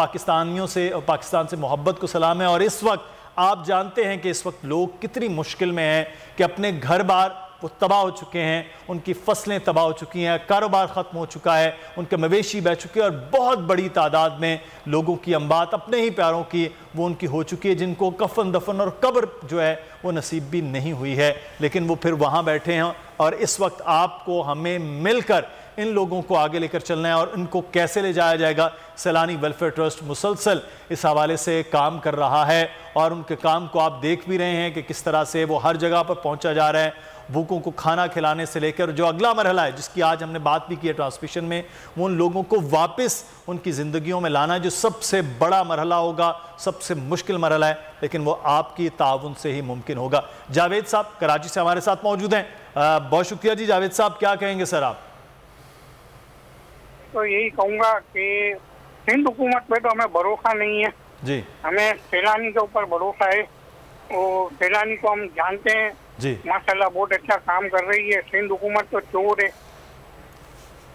पाकिस्तानियों से और पाकिस्तान से मोहब्बत को सलाम है। और इस वक्त आप जानते हैं कि इस वक्त लोग कितनी मुश्किल में हैं कि अपने घर बार वो तबाह हो चुके हैं, उनकी फसलें तबाह हो चुकी हैं, कारोबार ख़त्म हो चुका है, उनके मवेशी बह चुके हैं और बहुत बड़ी तादाद में लोगों की अम्बात अपने ही प्यारों की वो उनकी हो चुकी है, जिनको कफन दफन और कब्र जो है वो नसीब भी नहीं हुई है, लेकिन वो फिर वहाँ बैठे हैं। और इस वक्त आपको हमें मिलकर इन लोगों को आगे लेकर चलना है और इनको कैसे ले जाया जाएगा, सैलानी वेलफेयर ट्रस्ट मुसलसल इस हवाले से काम कर रहा है और उनके काम को आप देख भी रहे हैं कि किस तरह से वो हर जगह पर पहुँचा जा रहा है, भूखों को खाना खिलाने से लेकर जो अगला मरहला है जिसकी आज हमने बात भी की है ट्रांसमिशन में, वो उन लोगों को वापस उनकी ज़िंदगियों में लाना है जो सबसे बड़ा मरहला होगा, सबसे मुश्किल मरहला है, लेकिन वो आपकी ताउन से ही मुमकिन होगा। जावेद साहब कराची से हमारे साथ मौजूद हैं। बहुत शुक्रिया जी जावेद साहब, क्या कहेंगे सर आप? तो यही कहूँगा कि सिंध हुकूमत पे तो हमें भरोसा नहीं है जी, हमें सैलानी के ऊपर भरोसा है और सैलानी को हम जानते हैं जी, माशाल्लाह बहुत अच्छा काम कर रही है। सिंध हुकूमत तो चोर है,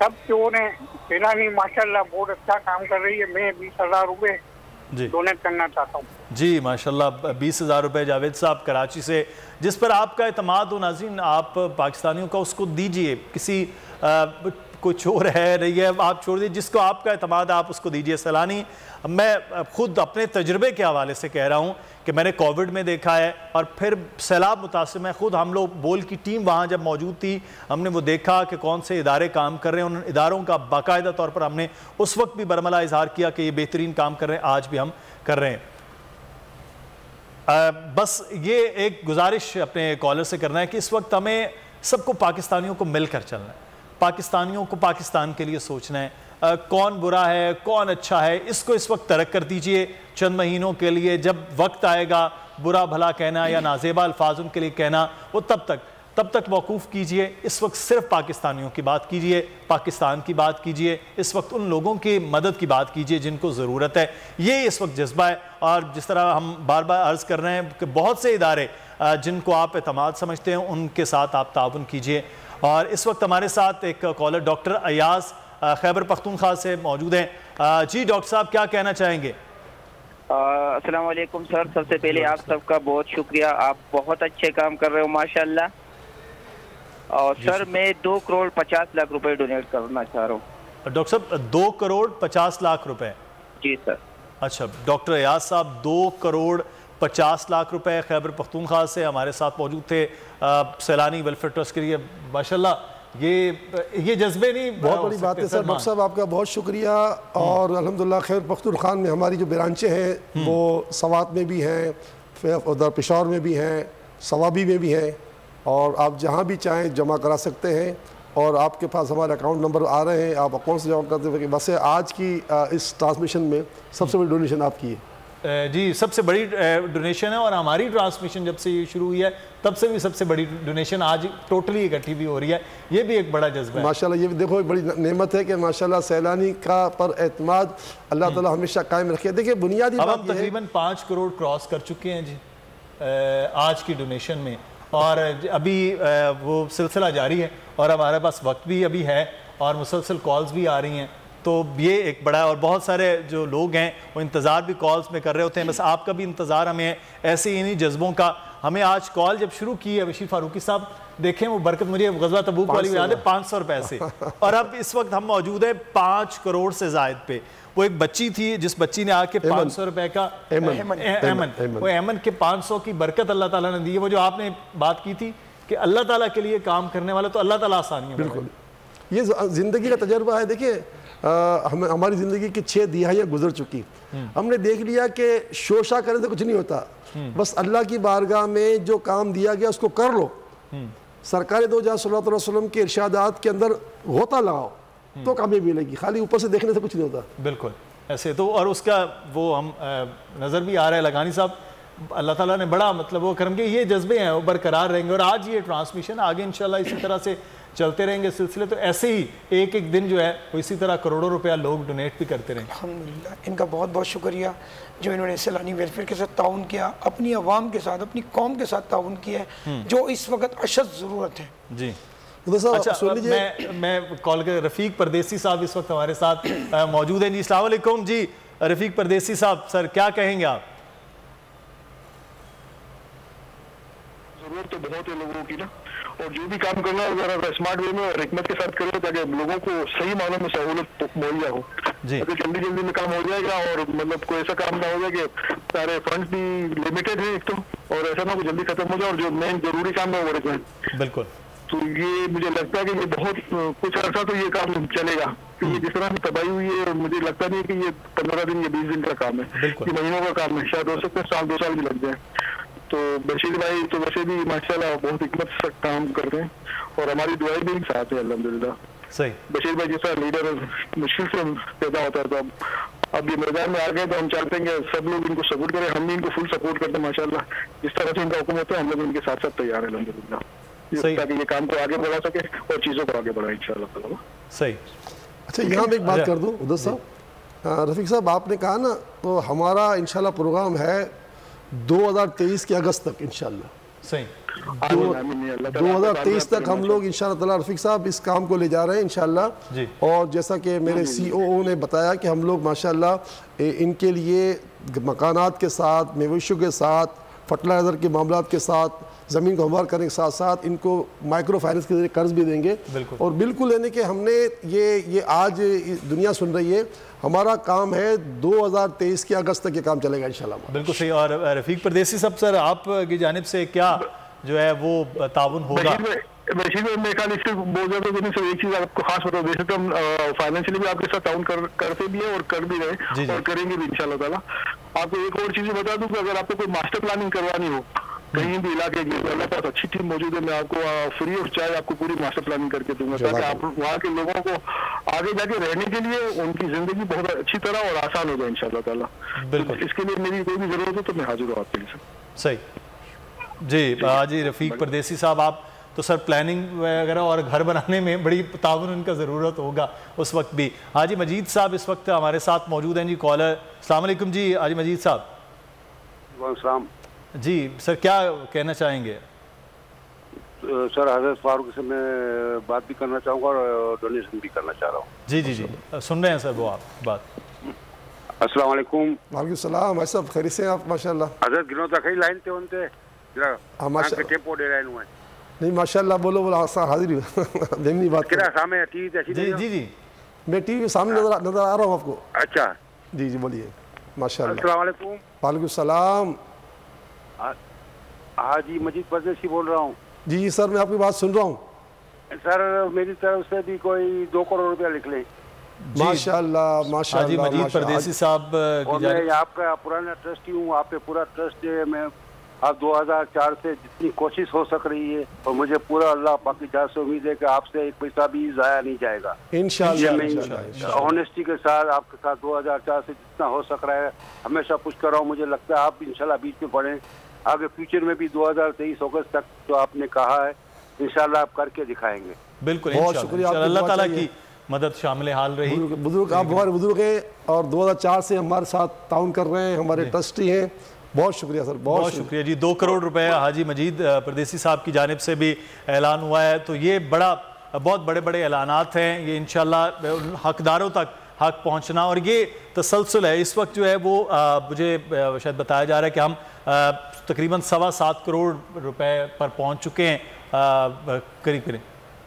सब चोर हैं, सैलानी माशाल्लाह बहुत अच्छा काम कर रही है। मैं बीस हजार रुपये डोनेट करना चाहता हूँ। जी माशाल्लाह बीस हजार रुपये जावेद साहब कराची से, जिस पर आपका एतमाद हो नाज़रीन आप पाकिस्तानियों का उसको दीजिए, किसी आ, कुछ और है रही है, आप छोड़ दीजिए, जिसको आपका एतमाद आप उसको दीजिए। सलानी, मैं खुद अपने तजुर्बे के हवाले से कह रहा हूँ कि मैंने कोविड में देखा है और फिर सैलाब मुतासिर में ख़ुद हम लोग बोल की टीम वहाँ जब मौजूद थी, हमने वो देखा कि कौन से इदारे काम कर रहे हैं। उन इदारों का बाकायदा तौर पर हमने उस वक्त भी बरमला इजहार किया कि ये बेहतरीन काम कर रहे हैं, आज भी हम कर रहे हैं। आ, बस ये एक गुजारिश अपने कॉलर से करना है कि इस वक्त हमें सबको पाकिस्तानियों को मिलकर चलना है, पाकिस्तानियों को पाकिस्तान के लिए सोचना है। आ, कौन बुरा है कौन अच्छा है, इसको इस वक्त तरक कर दीजिए चंद महीनों के लिए। जब वक्त आएगा बुरा भला कहना या नाजेबा अल्फाज उनके लिए कहना, वो तब तक तब तक मौकूफ़ कीजिए। इस वक्त सिर्फ पाकिस्तानियों की बात कीजिए, पाकिस्तान की बात कीजिए, इस वक्त उन लोगों की मदद की बात कीजिए जिनको ज़रूरत है। ये इस वक्त जज्बा है। और जिस तरह हम बार बार अर्ज़ कर रहे हैं कि बहुत से इदारे जिनको आप एतमाद समझते हैं उनके साथ आप ताउन कीजिए। और इस वक्त हमारे साथ एक कॉलर डॉक्टर अयाज़ खैबर पख्तूनख्वा से मौजूद हैं। जी डॉक्टर साहब, क्या कहना चाहेंगे? अस्सलाम वालेकुम सर, सबसे पहले आप सबका बहुत शुक्रिया, आप बहुत अच्छे काम कर रहे हो माशाल्लाह। और सर मैं दो करोड़ पचास लाख रुपए डोनेट करना चाह रहा हूँ। डॉक्टर साहब दो करोड़ पचास लाख रुपए? जी सर। अच्छा डॉक्टर अयाज साहब, दो करोड़ पचास लाख रुपए खैबर पख्तूनख्वा से हमारे साथ मौजूद थे सैलानी वेलफेयर ट्रस्ट के लिए। माशाल्लाह ये ये जज्बे नहीं, बहुत बड़ी बात है सर। डॉक्टर साहब आपका बहुत शुक्रिया। और अल्हम्दुलिल्लाह खैबर पख्तूनख्वा में हमारी जो ब्रांचें हैं वो सवात में भी हैं, उधर पेशावर में भी हैं, सवाबी में भी हैं, और आप जहाँ भी चाहें जमा करा सकते हैं। और आपके पास हमारे अकाउंट नंबर आ रहे हैं, आप अकाउंट से जमा करते हैं। बस आज की इस ट्रांसमिशन में सबसे बड़ी डोनेशन आपकी है। जी सबसे बड़ी डोनेशन है, और हमारी ट्रांसमिशन जब से ये शुरू हुई है तब से भी सबसे बड़ी डोनेशन आज टोटली इकट्ठी भी हो रही है। ये भी एक बड़ा जज्बा है माशाल्लाह। ये भी देखो एक बड़ी नेमत है कि माशाल्लाह सैलानी का पर एतमाद अल्लाह ताला हमेशा कायम रखे। देखिए बुनियादी हम तकरीबन पाँच करोड़ क्रॉस कर चुके हैं जी आज की डोनेशन में, और अभी वो सिलसिला जारी है। और हमारे पास वक्त भी अभी है और मुसलसल कॉल्स भी आ रही हैं, तो ये एक बड़ा, और बहुत सारे जो लोग हैं वो इंतज़ार भी कॉल्स में कर रहे होते हैं। बस आपका भी इंतज़ार हमें है, ऐसे इन्हीं जज्बों का। हमें आज कॉल जब शुरू की है बशीर फारूकी साहब, देखें वो बरकत, मुझे गजवा तबूक वाली याद है, पाँच सौ रुपये से। और अब इस वक्त हम मौजूद हैं पाँच करोड़ से जायद पे। वो एक बच्ची थी जिस बच्ची ने आके पाँच सौ रुपए का एमन एमन वो एमन के पाँच सौ की बरकत अल्लाह ताला ने दी है। वो जो आपने बात की थी कि अल्लाह ताला के लिए काम करने वाला तो अल्लाह ताला आसानी है। बिल्कुल ये ज़िंदगी का तजर्बा है। देखिए हम हमारी ज़िंदगी की छः दिहाइयाँ गुजर चुकी, हमने देख लिया कि शोशा करने से कुछ नहीं होता, बस अल्लाह की बारगाह में जो काम दिया गया उसको कर लो। सरकार दो हज़ार सल्लल्लाहु अलैहि वसल्लम के इरशादात के अंदर होता लगाओ तो कामयाबी मिलेगी, खाली ऊपर से देखने से कुछ नहीं होता। बिल्कुल ऐसे तो, और उसका वो हम नज़र भी आ रहा है। लगानी साहब अल्लाह ताला ने बड़ा मतलब वो करम के, ये जज्बे हैं वो बरकरार रहेंगे। और आज ये ट्रांसमिशन आगे इंशाल्लाह इसी तरह से चलते रहेंगे सिलसिले, तो ऐसे ही एक एक दिन जो है वो इसी तरह करोड़ों रुपया लोग डोनेट भी करते रहेंगे। अल्हम्दुलिल्लाह इनका बहुत बहुत शुक्रिया जो इन्होंने सैलानी वेलफेयर के साथ ताउन किया, अपनी आवाम के साथ अपनी कौम के साथ ताउन किया है जो इस वक्त अशद ज़रूरत है। जी अच्छा, मैं मैं कॉल कर रफीक परदेसी साहब इस वक्त हमारे साथ मौजूद हैं जी। अस्सलाम वालेकुम जी रफीक परदेसी साहब, सर क्या कहेंगे आप? जरूरत तो बहुत है लोगों की ना, और जो भी काम करना है जरा स्मार्ट वे में और हिकमत के साथ करो ताकि लोगों को सही मानों में सहूलत मुहैया हो। तो जल्दी जल्दी में काम हो जाएगा, और मतलब कोई ऐसा काम ना हो जाए कि सारे फंड भी लिमिटेड है एक तो, और ऐसा ना हो जल्दी खत्म हो जाए और जो मेन जरूरी काम है वो रखें। बिल्कुल, तो ये मुझे लगता है कि ये बहुत कुछ अर्सा तो ये काम चलेगा, क्योंकि जिस तरह की तबाही हुई है मुझे लगता नहीं है कि ये पंद्रह दिन या बीस दिन का काम है, ये महीनों का काम है, शायद हो सकता है साल दो साल भी लग जाए। तो बशीर भाई तो वैसे भी माशाल्लाह बहुत हिकमत से काम कर रहे हैं और हमारी दुआएं भी साथ है अल्हम्दुलिल्लाह। सही बशीर भाई जैसा लीडर मुश्किल से पैदा होता है, तो अब अब ये मैदान में आ गए तो हम चाहते हैं कि सब लोग इनको सपोर्ट करें, हम भी इनको फुल सपोर्ट करते हैं माशाल्लाह। जिस तरह से इनका हुक्म होता है हम लोग इनके साथ साथ तैयार है अल्हम्दुलिल्लाह, ताकि ये काम को आगे बढ़ा सके और चीज़ों को आगे बढ़ाए इंशाल्लाह। सही अच्छा यहाँ मैं एक बात कर दूँ उधर साहब, रफीक साहब आपने कहा ना, तो हमारा इंशाल्लाह प्रोग्राम है दो हज़ार तेईस के अगस्त तक इंशाल्लाह। सही दो हज़ार तेईस तक हम लोग इंशाल्लाह ताला रफीक साहब इस काम को ले जा रहे हैं इंशाल्लाह। और जैसा कि मेरे सीईओ ने बताया कि हम लोग माशाल्लाह इनके लिए मकानात के साथ, मवेशियों के साथ, फर्टिलाइज़र के मामलात के साथ, ज़मीन को हमवार करने के साथ साथ इनको माइक्रो फाइनेंस के जरिए कर्ज भी देंगे। और बिल्कुल यानी कि हमने ये ये आज दुनिया सुन रही है, हमारा काम है दो हज़ार तेईस के अगस्त तक ये काम चलेगा इंशाल्लाह। बिल्कुल सही। और रफीक परदेसी साहब सर आपकी जानिब से क्या जो है वो ताउन होगा? बशीर भाई मेरे ख्याल इससे बहुत ज़्यादा दिन से एक चीज़ आपको खास बता दें, जैसे तो हम फाइनेंशियली भी आपके साथ टाउन कर, करते भी हैं और कर भी रहे और करेंगे भी इंशाल्लाह ताला। आपको एक और चीज़ बता दूं कि अगर आपको कोई मास्टर प्लानिंग करवानी हो कहीं भी इलाके की, मेरे पास अच्छी टीम मौजूद है, मैं आपको फ्री ऑफ चार्ज आपको पूरी मास्टर प्लानिंग करके दूंगा ताकि आप वहाँ के लोगों को आगे जाके रहने के लिए उनकी जिंदगी बहुत अच्छी तरह और आसान हो जाए इंशाल्लाह ताला। बिल्कुल, इसके लिए मेरी कोई भी जरूरत हो तो मैं हाजिर हूँ आपके लिए। सही जी जी रफीक परदेसी साहब, आप तो सर प्लानिंग वगैरह और घर बनाने में बड़ी ताउन उनका ज़रूरत होगा उस वक्त भी। हाजी मजीद साहब इस वक्त हमारे साथ मौजूद हैं जी, कॉलर। अस्सलाम वालेकुम जी हाजी मजीद साहब। वालेकुम जी सर, क्या कहना चाहेंगे? तो सर हजरत फारूक से मैं बात भी करना चाहूँगा और डोनेशन भी करना चाह रहा हूँ। जी जी जी सुन रहे हैं सर वो आप बात। अस्सलाम वालेकुम। वालेकुम सलाम। भाई साहब खैरियत से आप? माशाल्लाह हजरत गिनो तक ही लाइन थे उनते हुए नहीं माशाल्लाह। बोलो बोलो हाजिर ही बात सामने जी जी जी मैं टीवी के सामने नजर नजर आ रहा हूँ आपको। अच्छा जी जी बोलिए माशाल्लाह। अस्सलाम वालेकुम। वालेकुम सलाम। हाँ जी मजीद परदेसी बोल रहा हूँ। जी जी सर मैं आपकी बात सुन रहा हूँ। सर मेरी तरफ से भी कोई दो करोड़ रुपया लिख लें माशाल्लाह। माशाल्लाह मजीद परदेसी साहब मैं आपका पुराना ट्रस्टी हूँ, आप पे पूरा ट्रस्ट है। मैं आप दो हज़ार चार से जितनी कोशिश हो सक रही है और मुझे पूरा अल्लाह पाकि जात से उम्मीद है कि आपसे एक पैसा भी जाया नहीं जाएगा इंशाल्लाह। ऑनेस्टी के साथ आपके साथ दो हज़ार चार से जितना हो सक रहा है हमेशा पुश कर रहा हूँ। मुझे लगता है आप भी इंशाल्लाह बीच में पढ़ें, आगे फ्यूचर में भी दो हज़ार तेईस अगस्त तक जो तो आपने कहा है इंशाल्लाह आप करके दिखाएंगे। बिल्कुल बहुत शुक्रिया अल्लाह ताला की मदद शामिल हाल रही। बुजुर्ग आप हमारे बुजुर्ग हैं और दो हज़ार चार से हमारे साथ ताउन कर रहे हैं, हमारे ट्रस्टी हैं। बहुत शुक्रिया सर, बहुत, बहुत शुक्रिया जी। दो करोड़ रुपए हाजी मजीद परदेसी साहब की जानिब से भी ऐलान हुआ है, तो ये बड़ा बहुत बड़े बड़े ऐलानात हैं, ये इंशाल्लाह हकदारों तक हक पहुंचना और ये तसलसल है। इस वक्त जो है वो आ, मुझे शायद बताया जा रहा है कि हम आ, तकरीबन सवा सात करोड़ रुपए पर पहुंच चुके हैं, करीब करीब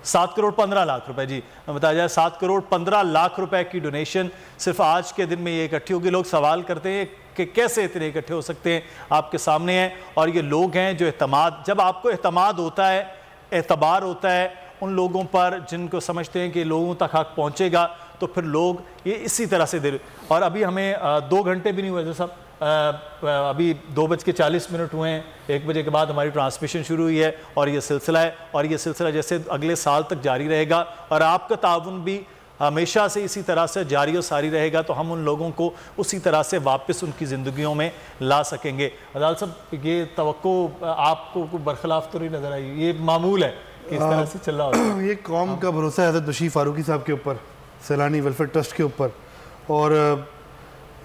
सात करोड़ पंद्रह लाख रुपए। जी बताया जाए सात करोड़ पंद्रह लाख रुपए की डोनेशन सिर्फ आज के दिन में ये इकट्ठी होगी। लोग सवाल करते हैं कि कैसे इतने इकट्ठे हो सकते हैं, आपके सामने हैं। और ये लोग हैं जो एतमाद, जब आपको एतमाद होता है, एतबार होता है उन लोगों पर जिनको समझते हैं कि लोगों तक हक पहुँचेगा, तो फिर लोग ये इसी तरह से दे। और अभी हमें दो घंटे भी नहीं हुए साहब, अभी दो बज के चालीस मिनट हुए हैं। एक बजे के बाद हमारी ट्रांसमिशन शुरू हुई है और ये सिलसिला है और ये सिलसिला जैसे अगले साल तक जारी रहेगा और आपका ताउन भी हमेशा से इसी तरह से जारी और सारी रहेगा, तो हम उन लोगों को उसी तरह से वापस उनकी ज़िंदगियों में ला सकेंगे। अदाल साहब ये तवक्को आपको बरखिलाफ तो नहीं नज़र आई, ये मामूल है कि इस तरह से चल रहा हो? ये कौम का भरोसा है हज़रत बशीर फारूकी साहब के ऊपर, सैलानी वेलफेयर ट्रस्ट के ऊपर। और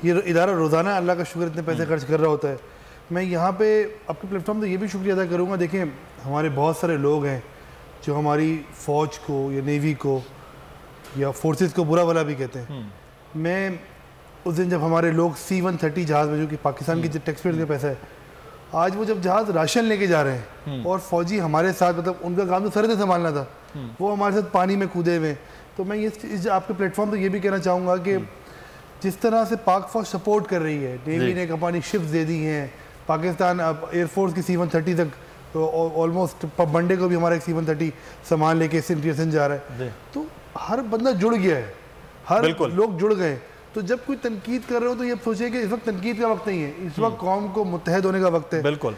ये इदारा रोज़ाना अल्लाह का शुक्र इतने पैसे खर्च कर रहा होता है। मैं यहाँ पे आपके प्लेटफॉर्म तो ये भी शुक्रिया अदा करूँगा, देखें हमारे बहुत सारे लोग हैं जो हमारी फ़ौज को या नेवी को या फोर्सेस को बुरा भला भी कहते हैं। मैं उस दिन जब हमारे लोग सी वन थर्टी जहाज़ में, जो कि पाकिस्तान की टैक्स पेयर का पैसा है, आज वो जब जहाज़ राशन लेके जा रहे हैं और फौजी हमारे साथ, मतलब उनका काम तो सर से संभालना था, वो हमारे साथ पानी में कूदे हुए। तो मैं ये आपके प्लेटफॉर्म तो ये भी कहना चाहूँगा कि जिस तरह से पाक फौज सपोर्ट कर रही है, नेवी ने अपनी शिप्स दे दी हैं, पाकिस्तान अब एयरफोर्स की सी वन थर्टी तक ऑलमोस्ट मंडे को भी हमारा एक सी वन थर्टी सामान लेके सिंटियसन जा रहा है, तो हर बंदा जुड़ गया है, हर लोग जुड़ गए। तो जब कोई तनकीद कर रहे हो तो ये सोचे कि इस वक्त तनकीद का वक्त नहीं है, इस वक्त कौम को मुतहद होने का वक्त है। बिल्कुल,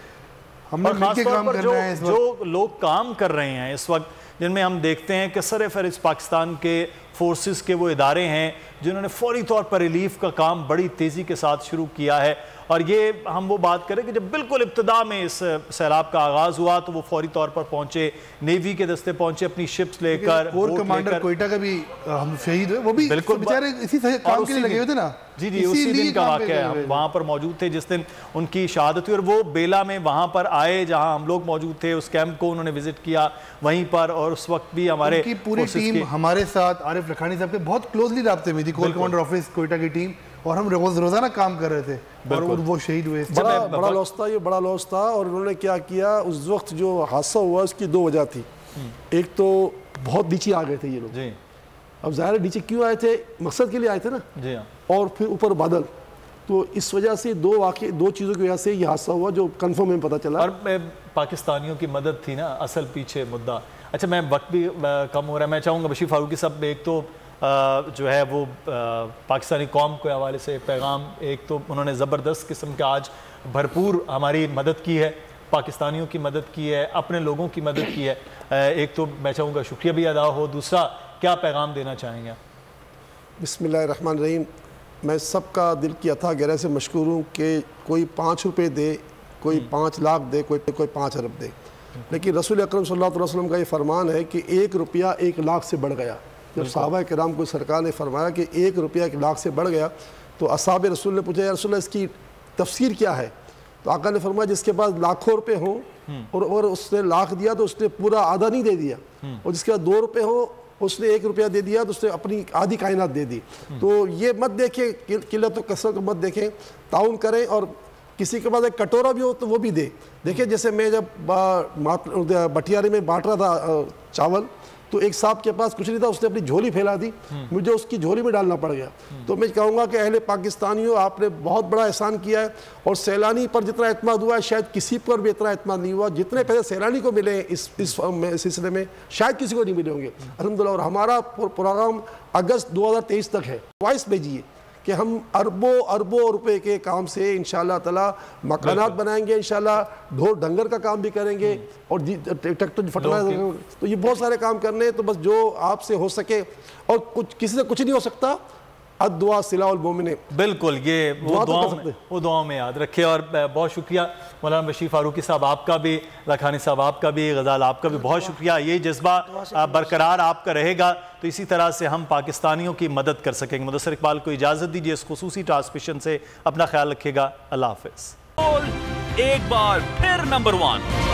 हमने मिलके काम करना है। जो लोग काम कर रहे हैं इस वक्त, जिनमें हम देखते हैं कि सर-ए-फहरिस्त पाकिस्तान के फोर्सेस के वो इदारे हैं जिन्होंने फौरी तौर पर रिलीफ का काम बड़ी तेज़ी के साथ शुरू किया है। और ये हम वो बात करें कि जब बिल्कुल इब्तदा में इस सैलाब का आगाज़ हुआ तो वो फौरी तौर पर पहुँचे, नेवी के दस्ते पहुँचे अपनी शिप्स लेकर। कोर कमांडर कोयटा का भी हम शहीद हुए, वो भी बिल्कुल बेचारे इसी काम के लिए लगे हुए थे ना। जी जी उसी दिन का वाक़या है, हम वहाँ पर मौजूद थे जिस दिन उनकी शहादत हुई। और वो बेला में वहाँ पर आए जहाँ हम लोग मौजूद थे, उस कैंप को उन्होंने विज़िट किया वहीं पर। और उस वक्त भी हमारे पूरी टीम हमारे साथ आरिफ लखानी साहब के बहुत क्लोजली रब्ते में थी, कोर कमांडर ऑफिस कोयटा की टीम, और हम रोज रोजाना काम कर रहे थे और वो शहीद हुए। बड़ा, बड़ा लॉस था, ये बड़ा लॉस था। और उन्होंने क्या किया, उस वक्त जो हादसा हुआ उसकी दो वजह थी। एक तो बहुत नीचे आ गए थे ये लोग, अब ज़ाहिर नीचे क्यों आए थे, मकसद के लिए आए थे ना जी हाँ। और फिर ऊपर बादल, तो इस वजह से दो वाक़े दो चीज़ों की वजह से यह हादसा हुआ जो कन्फर्म में पता चला। और पाकिस्तानियों की मदद थी ना असल पीछे मुद्दा। अच्छा, मैं वक्त भी कम हो रहा है, मैं चाहूँगा बशीर फारूकी साहब, एक तो आ, जो है वो पाकिस्तानी कौम के हवाले से पैगाम, एक तो उन्होंने ज़बरदस्त किस्म का आज भरपूर हमारी मदद की है, पाकिस्तानियों की मदद की है, अपने लोगों की मदद की है, एक तो मैं चाहूँगा शुक्रिया भी अदा हो, दूसरा क्या पैगाम देना चाहेंगे आप? बिस्मिल्लाहिर्रहमानिर्रहीम, मैं सबका दिल की अथाह गहराई से मशकूर हूँ कि कोई पाँच रुपये दे, कोई पाँच लाख दे, कोई कोई पाँच अरब दे, लेकिन रसूल अकरम सल्लल्लाहु अलैहि वसल्लम का ये फरमान है कि एक रुपया एक लाख से बढ़ गया। जब सहाबा किराम को सरकार ने फरमाया कि एक रुपया एक लाख से बढ़ गया तो असहाब रसूल ने पूछा, या रसूल इसकी तफसीर क्या है? तो आका ने फरमाया जिसके पास लाखों रुपये हों और, और उसने लाख दिया तो उसने पूरा आधा नहीं दे दिया, और जिसके पास दो रुपये हों उसने एक रुपया दे दिया तो उसने अपनी आधी कायनात दे दी। तो ये मत देखें, किल्लत और कसरत को मत देखें, ताउन करें, और किसी के पास एक कटोरा भी हो तो वो भी दे। देखिए जैसे मैं जब बटियारे में बांट रहा था चावल, तो एक साहब के पास कुछ नहीं था, उसने अपनी झोली फैला दी, मुझे उसकी झोली में डालना पड़ गया। तो मैं कहूँगा कि अहले पाकिस्तानियों, आपने बहुत बड़ा एहसान किया है, और सैलानी पर जितना एतमाद हुआ है शायद किसी पर भी इतना एतमाद नहीं हुआ, जितने पैसे सैलानी को मिले इस इस सिलसिले में शायद किसी को नहीं मिले होंगे अल्हम्दुलिल्लाह। और हमारा प्रोग्राम अगस्त दो हज़ार तेईस तक है। वॉइस भेजिए कि हम अरबों अरबों रुपए के काम से इंशाल्लाह ताला मकानात बनाएंगे, इंशाल्लाह ढोर ढंगर का काम भी करेंगे, और ट्रैक्टर फटना, तो ये बहुत सारे काम करने हैं। तो बस जो आपसे हो सके, और कुछ किसी से कुछ नहीं हो सकता, अद्दुआ सिलाउल मोमिन, बिल्कुल ये वो दुआओं दुआ में याद रखें। और बहुत शुक्रिया मौलाना बशीर फारूकी साहब आपका भी, लखानी साहब आपका भी, गज़ाल आपका भी, बहुत शुक्रिया। ये जज्बा बरकरार आपका रहेगा तो इसी तरह से हम पाकिस्तानियों की मदद कर सकेंगे। मुदस्सर इकबाल को इजाज़त दीजिए इस खुसूसी ट्रांसमिशन से, अपना ख्याल रखिएगा, अल्लाह हाफ़िज़। एक बार फिर नंबर वन,